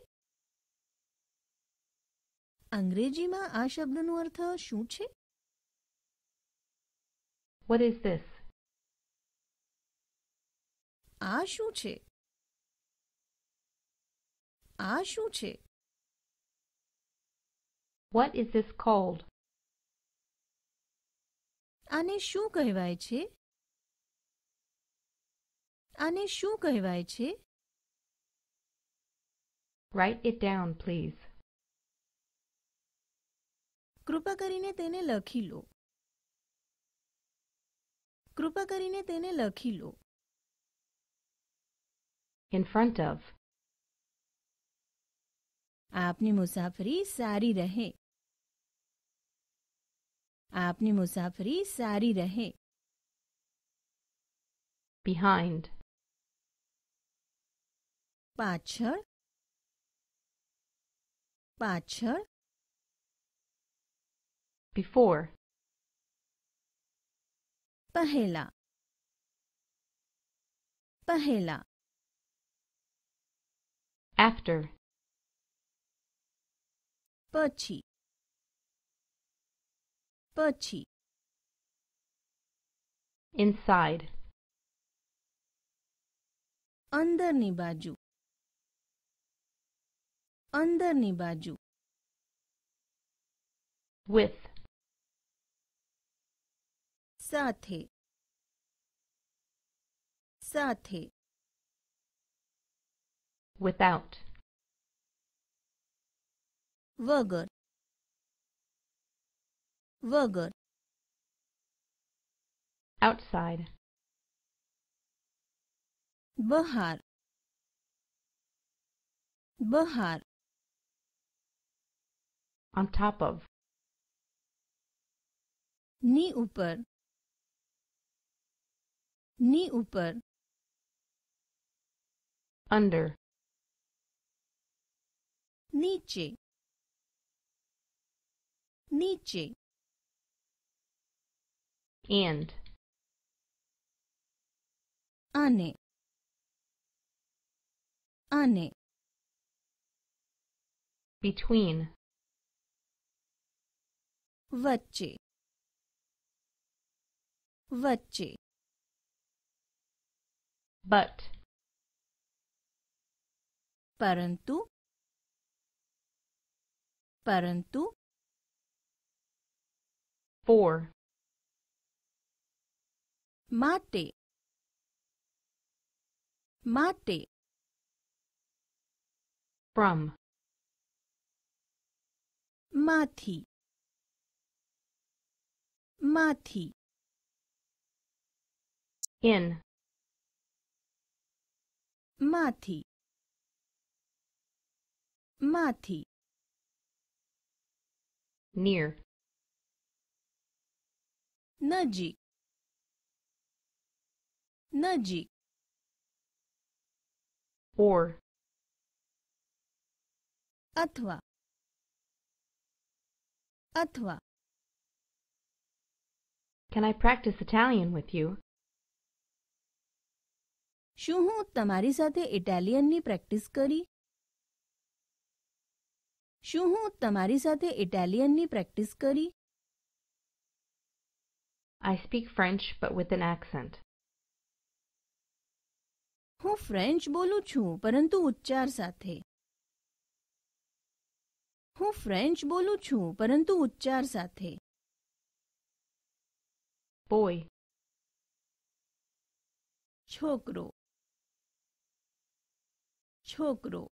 અંગ્રેજીમાં આ શબ્દનો અર્થ શું છે? What is this? આ શું છે? આ શું છે? What is this called? આને શું કહેવાય છે? આને શું કહેવાય છે? Write it down, please. કૃપા કરીને તેને લખી લો. કૃપા કરીને તેને લખી લો. In front of. આપની મુસાફરી સારી રહે. આપની મુસાફરી સારી રહે. Behind. પાછળ. પાછળ. Before. પહેલા. પહેલા. After. પછી. પછી. Inside. અંદરની બાજુ. અંદરની બાજુ. With. સાથે. સાથે. Without. વગર. વગર. Outside. બહાર. બહાર. On top of. ની ઉપર. ની ઉપર. Under. નીચે. નીચે. And. આને. આને. Between. વચ્ચે. વચ્ચે. But. પરંતુ. પરંતુ. For. માટે. માટે. From. માંથી. માંથી. In. માંથી. માંથી. Near. નજીક. નજીક. Or. અથવા. અથવા. Can I practice Italian with you? શું હું તમારી સાથે ઇટાલિયનની પ્રેક્ટિસ કરી? શું હું તમારી સાથે ઇટાલિયનની પ્રેક્ટિસ કરી? I speak French but with an accent. હું ફ્રેન્ચ બોલું છું પરંતુ ઉચ્ચાર સાથે. હું ફ્રેન્ચ બોલું છું પરંતુ ઉચ્ચાર સાથે. boy, 쪽으로, 쪽으로,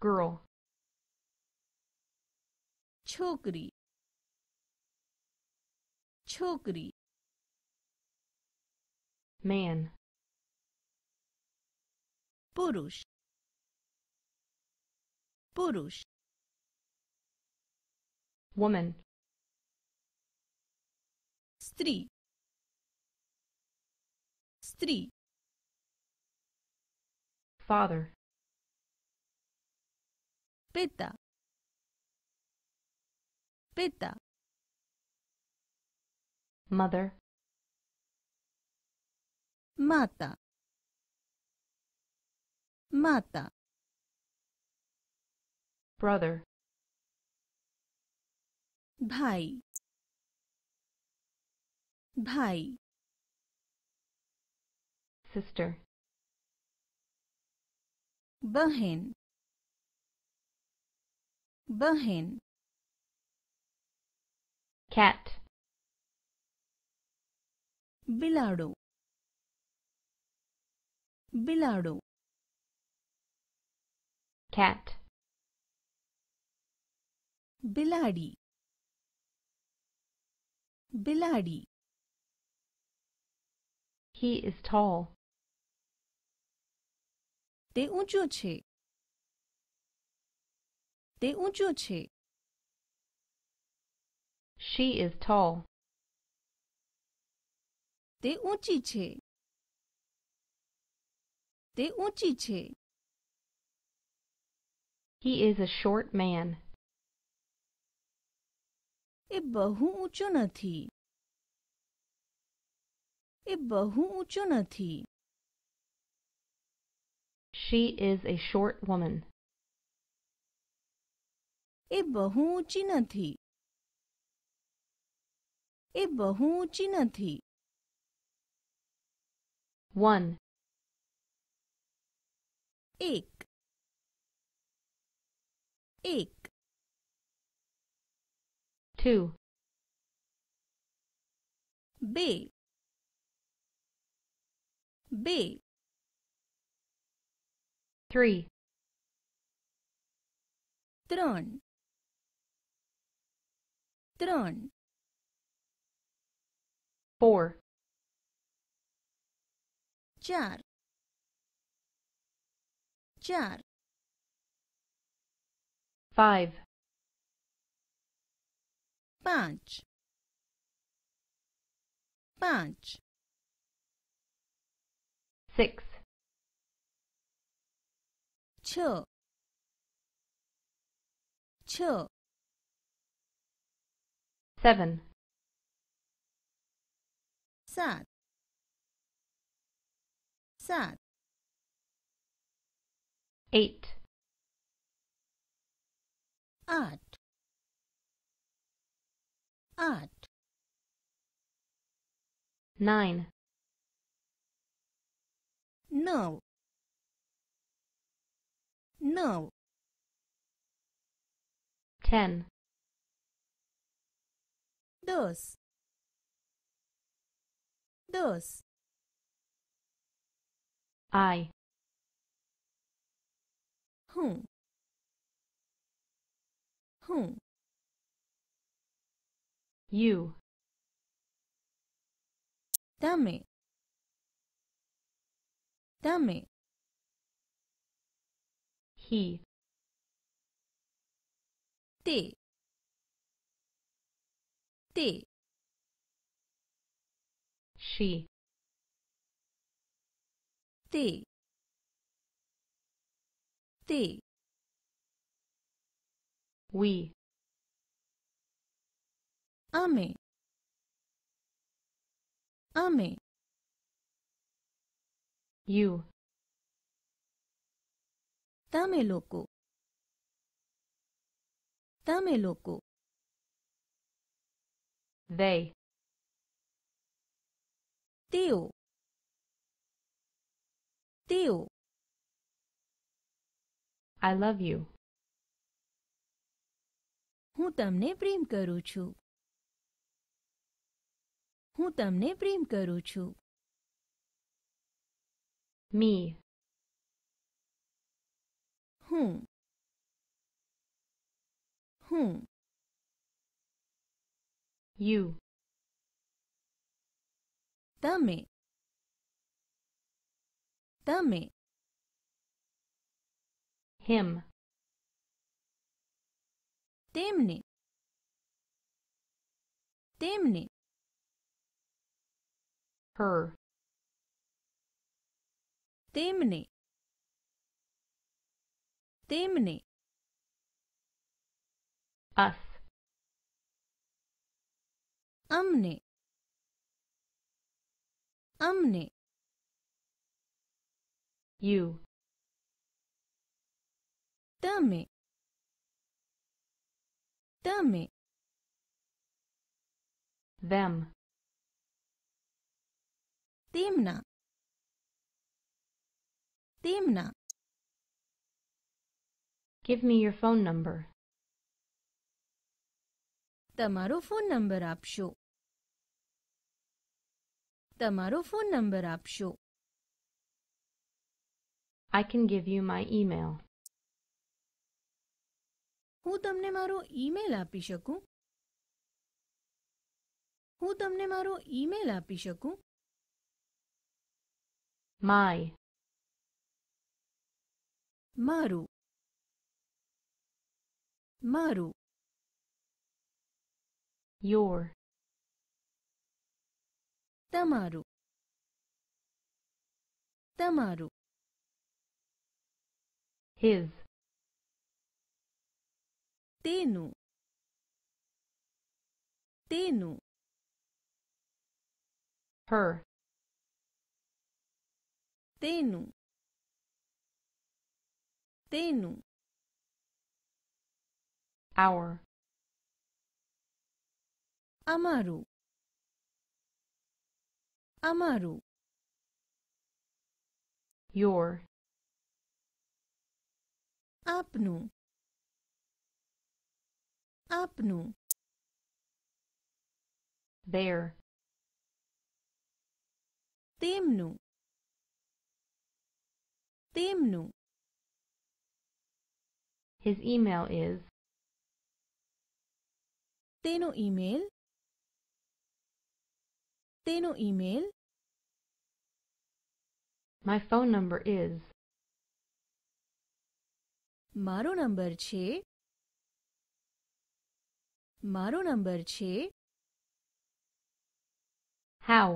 girl, 쪼그리, 쪼그리, man, purush, purush, woman, stree, stree, father, peta, peta, mother, mata, mata, brother, bhai, bhai, sister, bahen, bahen, cat, bilado, bilado, cat, biladi, biladi, he is tall, te uncho che, te uncho che, she is tall. Te unchi che. Te unchi che. He is a short man. E bahu uncho nathi. E bahu uncho nathi. She is a short woman. E bahu unchi nathi. એ બહુ ઊંચી નથી. One. એક. એક. Two. બે. બે. Three. ત્રણ. ત્રણ. Four. Char. Char. Five. Punch. Punch. Six. Cho. Cho. Seven. Sat. Sat. Eight. At. At. Nine. No. No. Ten. Dos. Dos. I. Hum. Hum. You. Dame. Dame. He. Te. Te. She. Te. Te. We. Ame. Ame. You. Dame loco. Dame loco. They. Teo. Teo. I love you. હું તમને પ્રેમ કરું છું. હું તમને પ્રેમ કરું છું. Me. હું. હું. You. તમે. તમે. Him. તેમને. તેમને. Her. તેમને. તેમને. Us. અમને. અમને. You. તમે. તમે. Them. તેમના. તેમના. Give me your phone number. તમારો ફોન નંબર આપશો. તમારો ફોન નંબર આપશો. I can give you my email. હું તમને મારો ઈમેલ આપી શકું. હું તમને મારો ઈમેલ આપી શકું. My. મારું. મારું. Your. તમારું. તમારું. His. તેનું. તેનું. Her. તેનું. તેનું. Our. અમારું. અમારું. Your. આપનું. આપનું. Their. તેમનું. તેમનું. His email is. તેનો ઈમેલ. તેનો email. My phone number is. મારો નંબર છે. મારો નંબર છે. How.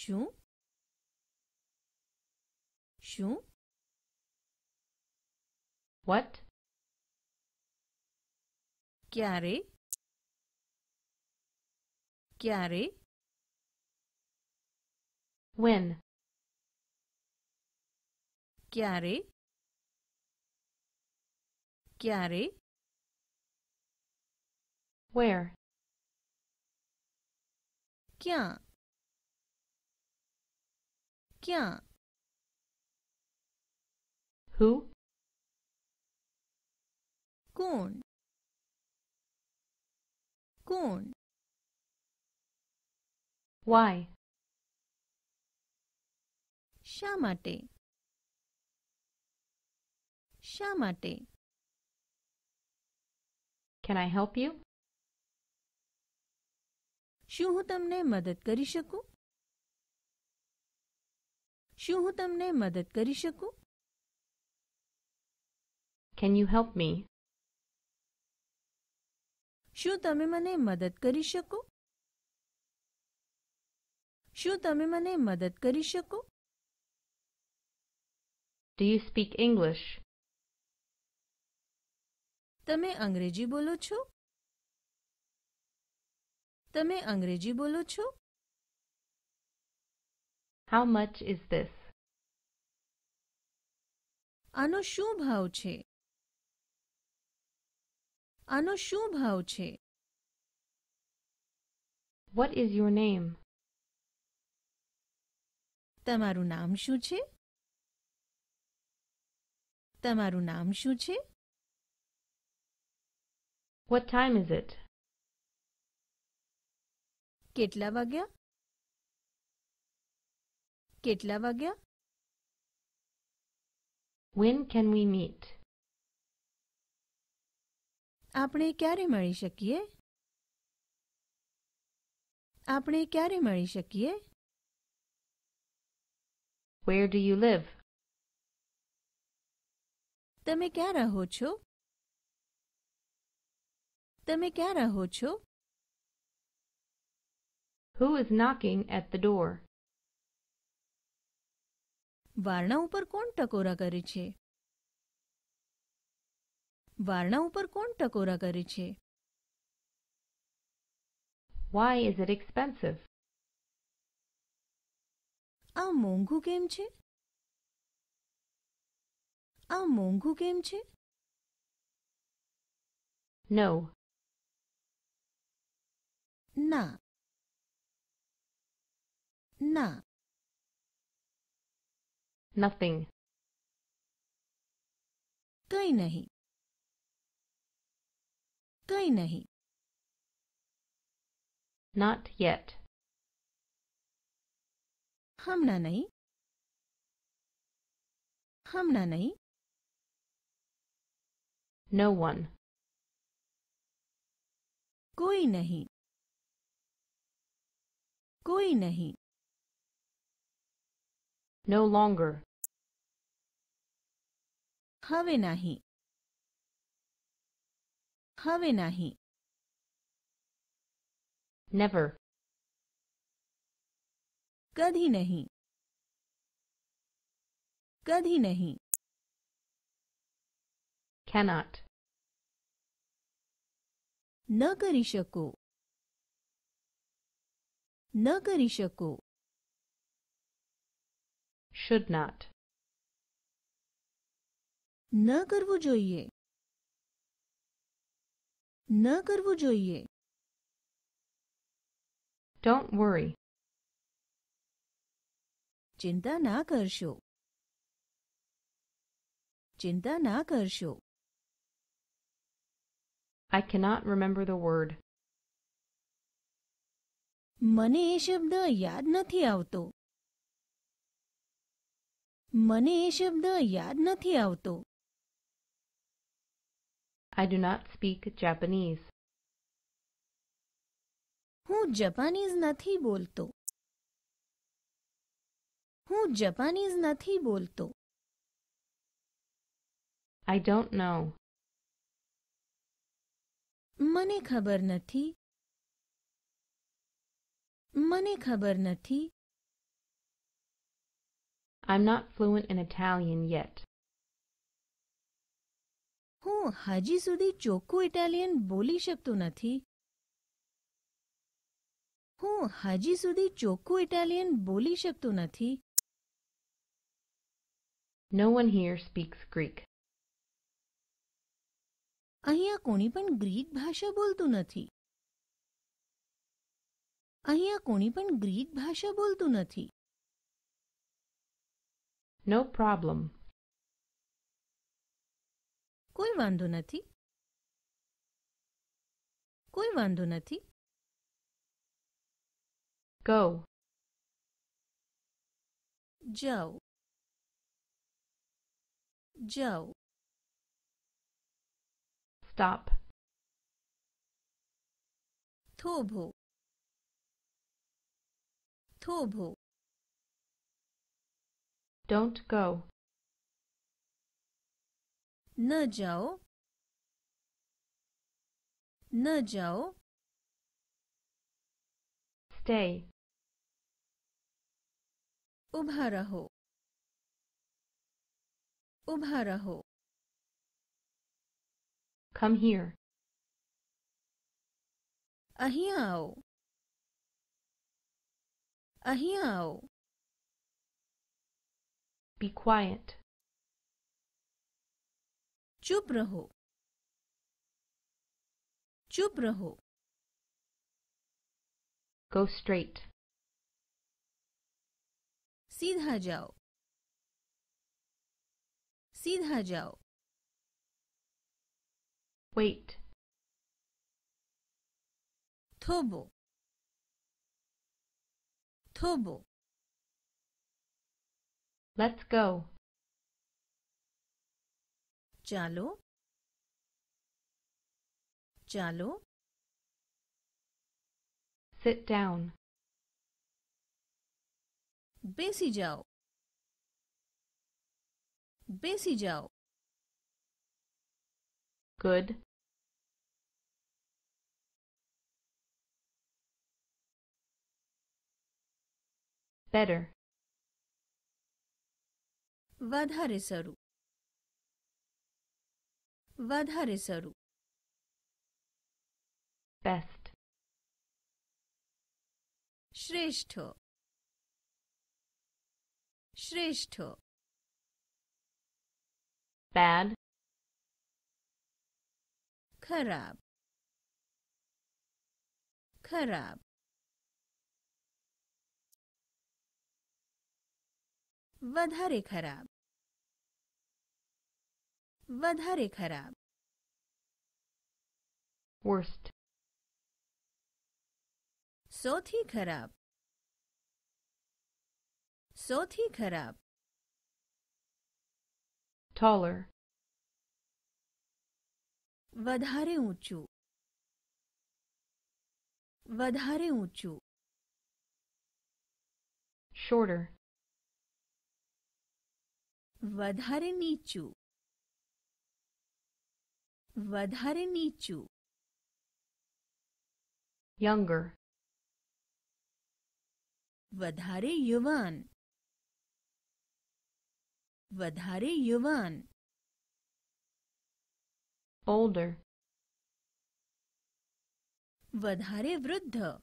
શું. શું. What. ક્યારે. ક્યારે. When. ક્યારે. ક્યારે. Where. ક્યાં. ક્યાં. Who. કોણ. કોણ. Why. શા માટે. શા માટે. Can I help you? શું હું તમને મદદ કરી શકું? શું હું તમને મદદ કરી શકું? Can you help me? શું તમે મને મદદ કરી શકો? શું તમે મને મદદ કરી શકો? Do you speak English? તમે અંગ્રેજી બોલો છો? તમે અંગ્રેજી બોલો છો? How much is this? આનો શું ભાવ છે? આનો શું ભાવ છે? What is your name? તમારું નામ શું છે? તમારું નામ શું છે? What time is it? કેટલા વાગ્યા? કેટલા વાગ્યા? When can we meet? આપણે ક્યારે મળી શકીએ? આપણે ક્યારે મળી શકીએ? Where do you live? તમે ક્યાં રહો છો? તમે ક્યાં રહો છો? Who is knocking at the door? વારણા ઉપર કોણ ટકોરા કરે છે? વારણા ઉપર કોણ ટકોરા કરે છે? Why is it expensive? આ મોંઘું કેમ છે? આ મોંઘું કેમ છે? No. ના. ના. Nothing. કંઈ નહીં. કંઈ નહીં. Not yet. હમણાં નહીં. હમણાં નહીં. No one. કોઈ નહીં. કોઈ નહીં. No longer. હવે નહીં. હવે નહીં. Never. કદી નહીં. કદી નહીં. Cannot. ન કરી શકો. ન કરી શકો. Should not. ન કરવું જોઈએ. ન કરવું જોઈએ. Don't worry. ચિંતા ના કરશો. ચિંતા ના કરશો. I cannot remember the word. મને એ શબ્દ યાદ નથી આવતો. મને એ શબ્દ યાદ નથી આવતો. I do not speak Japanese. હું જાપાનીઝ નથી બોલતો. હું જાપાનીઝ નથી બોલતો. I don't know. મને ખબર નથી. મને ખબર નથી. I'm not fluent in Italian yet. હું હજી સુધી ચોખ્ખું ઇટાલિયન બોલી શકતો નથી. હું હજી સુધી ચોખ્ખું ઇટાલિયન બોલી શકતો નથી. No one here speaks Greek. અહીંયા કોણી પણ ગ્રીક ભાષા બોલતું નથી. અહીંયા કોણી પણ ગ્રીક ભાષા બોલતું નથી. No problem. કોઈ વાંધો નથી. કોઈ વાંધો નથી. Go. જાઓ. જાઓ. Stop. થોભો. થોભો. Don't go. ન જાઓ. ન જાઓ. Stay. ઊભા રહો. ઊભા રહો. Come here. અહીં આવો. અહીં આવો. Be quiet. चुप रहो. चुप रहो. Go straight. सीधा जाओ. सीधा जाओ. Wait. थोबो. Tubo. Let's go. Chalo. Chalo. Sit down. Besi jao. Besi jao. Good. Better. Vadhare saru. Vadhare saru. Best. Shreshtha. Shreshtha. Bad. Kharab. Kharab. Vadhare kharab. Vadhare kharab. Worst. Sauthi kharab. Sauthi kharab. Taller. Vadhare unchu. Vadhare unchu. Shorter. Vadhare nichu. Vadhare nichu. Younger. Vadhare yuvan. Vadhare yuvan. Older. Vadhare vrudha.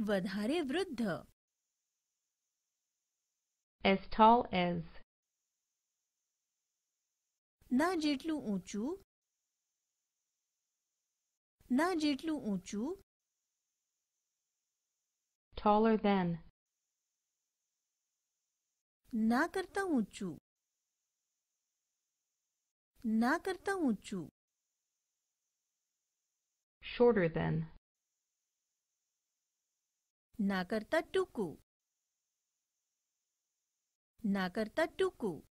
Vadhare vrudha. As tall as. Na jetlu unchu. Na jetlu unchu. Taller than. Na karta unchu. Na karta unchu. Shorter than. Na karta tuku. Na karta tuku.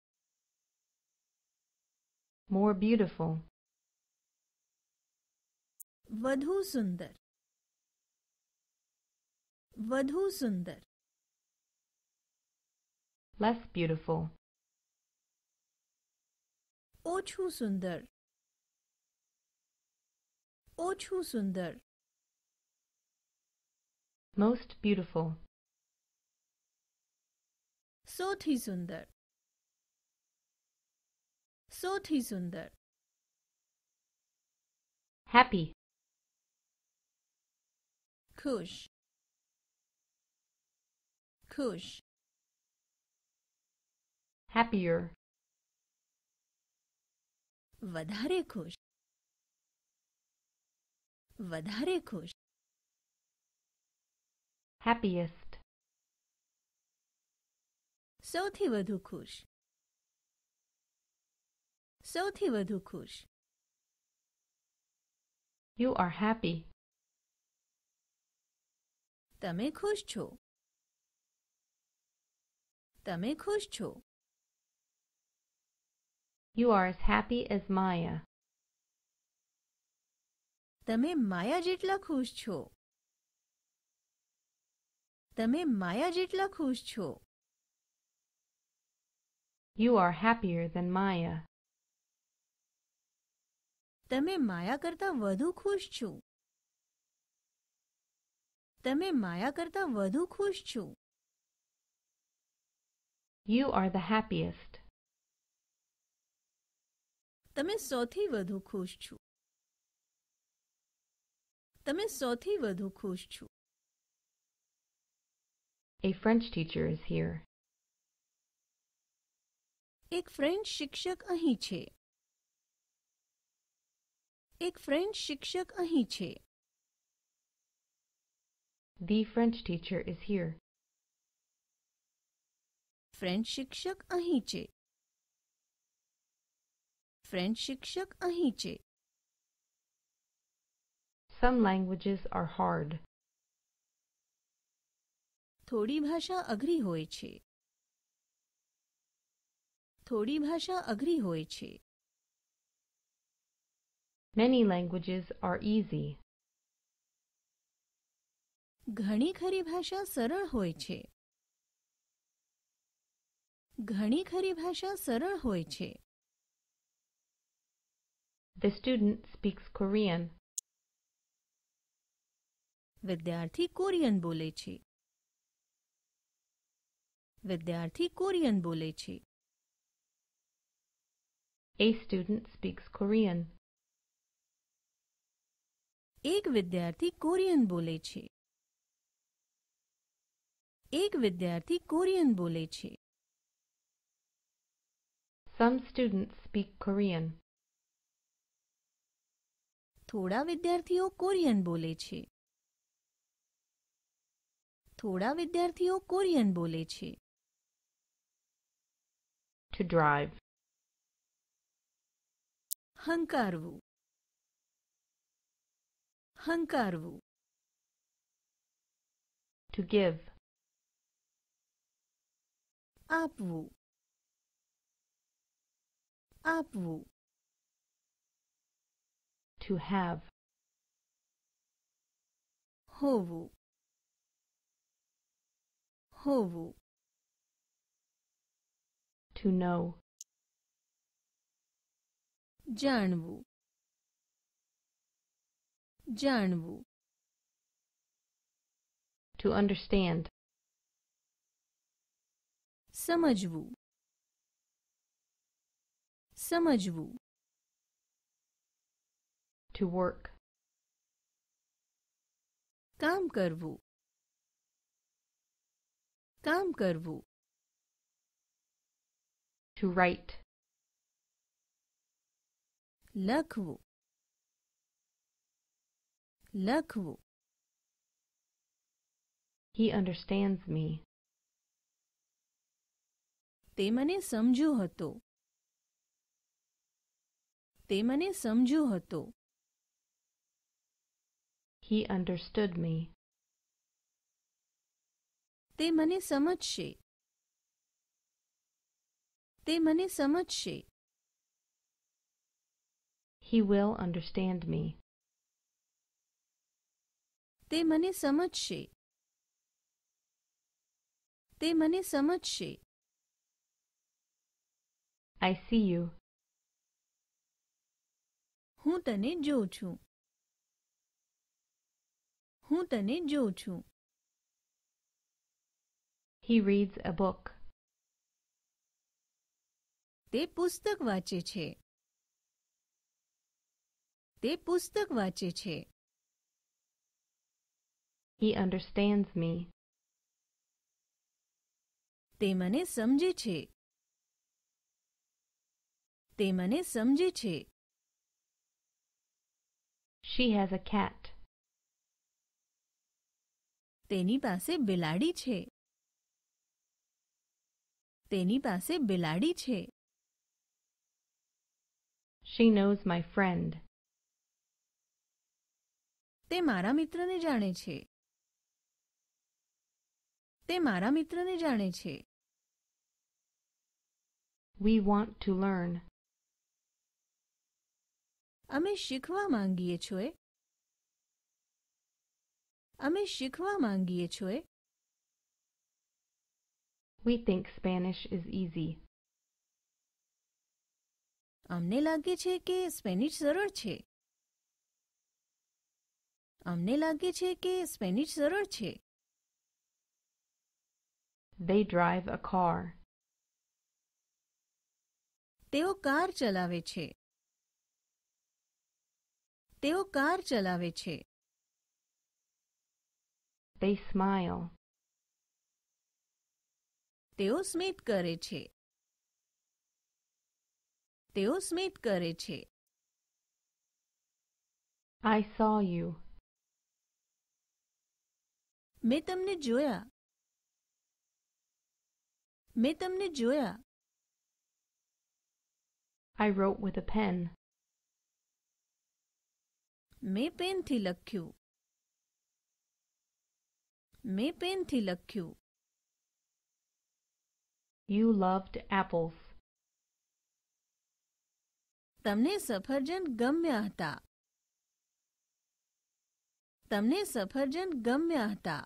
More beautiful. Vadhu sundar. Vadhu sundar. Less beautiful. Ochu sundar. Ochu sundar. Most beautiful. Sauthi sundar. Sauthi sundar. Happy. Khush. Khush. Happier. Vadhare khush. Vadhare khush. Happiest. સૌથી વધુ ખુશ. સૌથી વધુ ખુશ. You are happy. તમે ખુશ છો. તમે ખુશ છો. You are as happy as Maya. તમે માયા જેટલા ખુશ છો. તમે માયા જેટલા ખુશ છો. You are happier than Maya. તમે માયા કરતાં વધુ ખુશ છો. તમે માયા કરતાં વધુ ખુશ છો. You are the happiest. તમે સૌથી વધુ ખુશ છો. તમે સૌથી વધુ ખુશ છો. A French teacher is here. એક ફ્રેન્ચ શિક્ષક અહીં છે. એક ફ્રેન્ચ શિક્ષક અહીં છે. The French teacher is here. French શિક્ષક અહીં છે. ફ્રેન્ચ શિક્ષક અહીં છે. Some languages are hard. थोड़ी भाषा अघरी होय छे। थोड़ी भाषा अघरी होय छे। Many languages are easy. घणी खरी भाषा सरळ होय छे। घणी खरी भाषा सरळ होय छे। The student speaks Korean. विद्यार्थी कोरियन बोले छे। विद्यार्थी कोरियन बोले छे। A student speaks Korean. एक विद्यार्थी कोरियन बोले छे। एक विद्यार्थी कोरियन बोले छे। Some students speak Korean. थोड़ा विद्यार्थियों कोरियन बोले छे। थोड़ा विद्यार्थियों कोरियन बोले छे। To drive. हंकारवू। हंकारवू। To give. आपवू। आपवू। To have. होवू। Hovu. To know. Janvu. Janvu. To understand. Samajvu. Samajvu. To work. Kaam karvu. काम करवू। To write. लखवू। लखवू। He understands me. ते मने समझो हतो। ते मने समझो हतो। He understood me. તે મને સમજશે। તે મને સમજશે। He will understand me. તે મને સમજશે। તે મને સમજશે। I see you. હું તને જોઉં છું। હું તને જોઉં છું। He reads a book. તે પુસ્તક વાંચે છે। તે પુસ્તક વાંચે છે। He understands me. તે મને સમજે છે। તે મને સમજે છે। She has a cat. તેની પાસે બિલાડી છે। તેની પાસે બિલાડી છે। She knows my friend. તે મારા મિત્રને જાણે છે। તે મારા મિત્રને જાણે છે। We want to learn. અમે શીખવા માંગીએ છીએ। અમે શીખવા માંગીએ છીએ। We think Spanish is easy. અમને લાગે છે કે સ્પેનિશ સરળ છે। અમને લાગે છે કે સ્પેનિશ સરળ છે। They drive a car. તેઓ કાર ચલાવે છે। તેઓ કાર ચલાવે છે। They smile. તેઓ સ્મિત કરે છે। તેઓ સ્મિત કરે છે। I saw you. મેં તમને જોયા। મેં તમને જોયા। I wrote with a pen. મેં પેનથી લખ્યું। મેં પેનથી લખ્યું. You loved apples. તમને સફરજન ગમ્યા હતા. તમને સફરજન ગમ્યા હતા.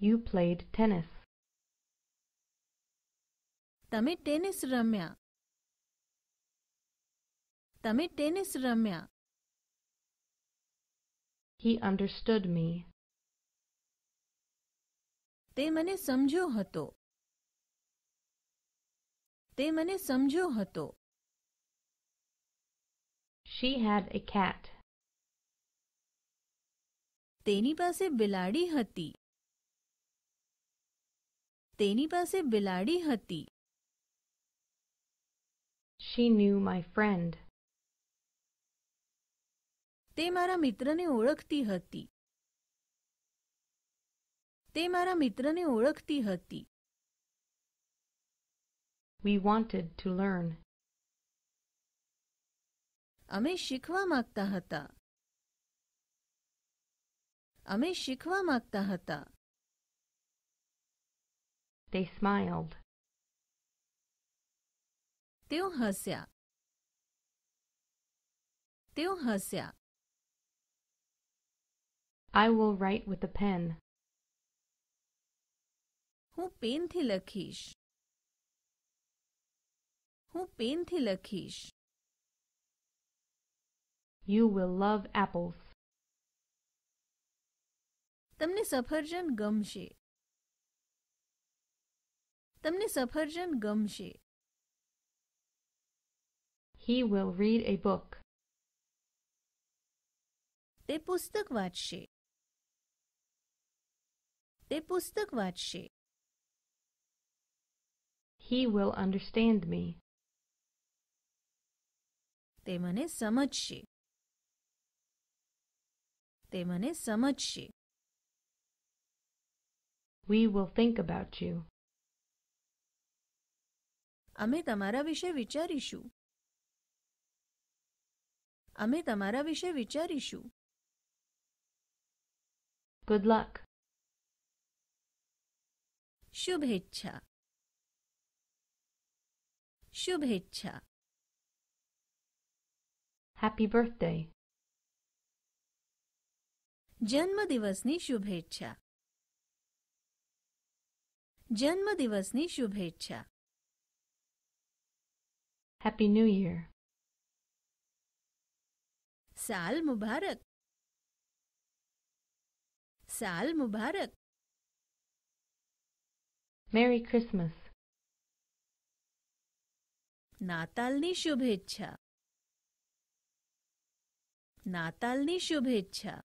You played tennis. તમે ટેનિસ રમ્યા. તમે ટેનિસ રમ્યા. He understood me. તે મને સમજ્યો હતો. તે મને સમજ્યો હતો. She had a cat. તેની પાસે બિલાડી હતી. તેની પાસે બિલાડી હતી. She knew my friend. તે મારા મિત્રને ઓળખતી હતી. તે મારા મિત્રને ઓળખતી હતી. We wanted to learn. અમે શીખવા માંગતા હતા. અમે શીખવા માંગતા હતા. They smiled. તેઓ હસ્યા. તેઓ હસ્યા. I will write with a pen. હું પેનથી લખીશ. હું પેનથી લખીશ. You will love apples. તમને સફરજન ગમશે. તમને સફરજન ગમશે. He will read a book. તે પુસ્તક વાંચશે. તે પુસ્તક વાંચશે. He will understand me. તે મને સમજશે. તે મને સમજશે. We will think about you. અમે તમારા વિશે વિચારીશું. અમે તમારા વિશે વિચારીશું. Good luck. શુભેચ્છા. શુભેચ્છા. Happy birthday. જન્મદિવસની શુભેચ્છા. જન્મદિવસની શુભેચ્છા. Happy New Year. સાલ મુબારક. સાલ મુબારક. Merry Christmas. નાતાલની શુભેચ્છા. નાતાલની શુભેચ્છા.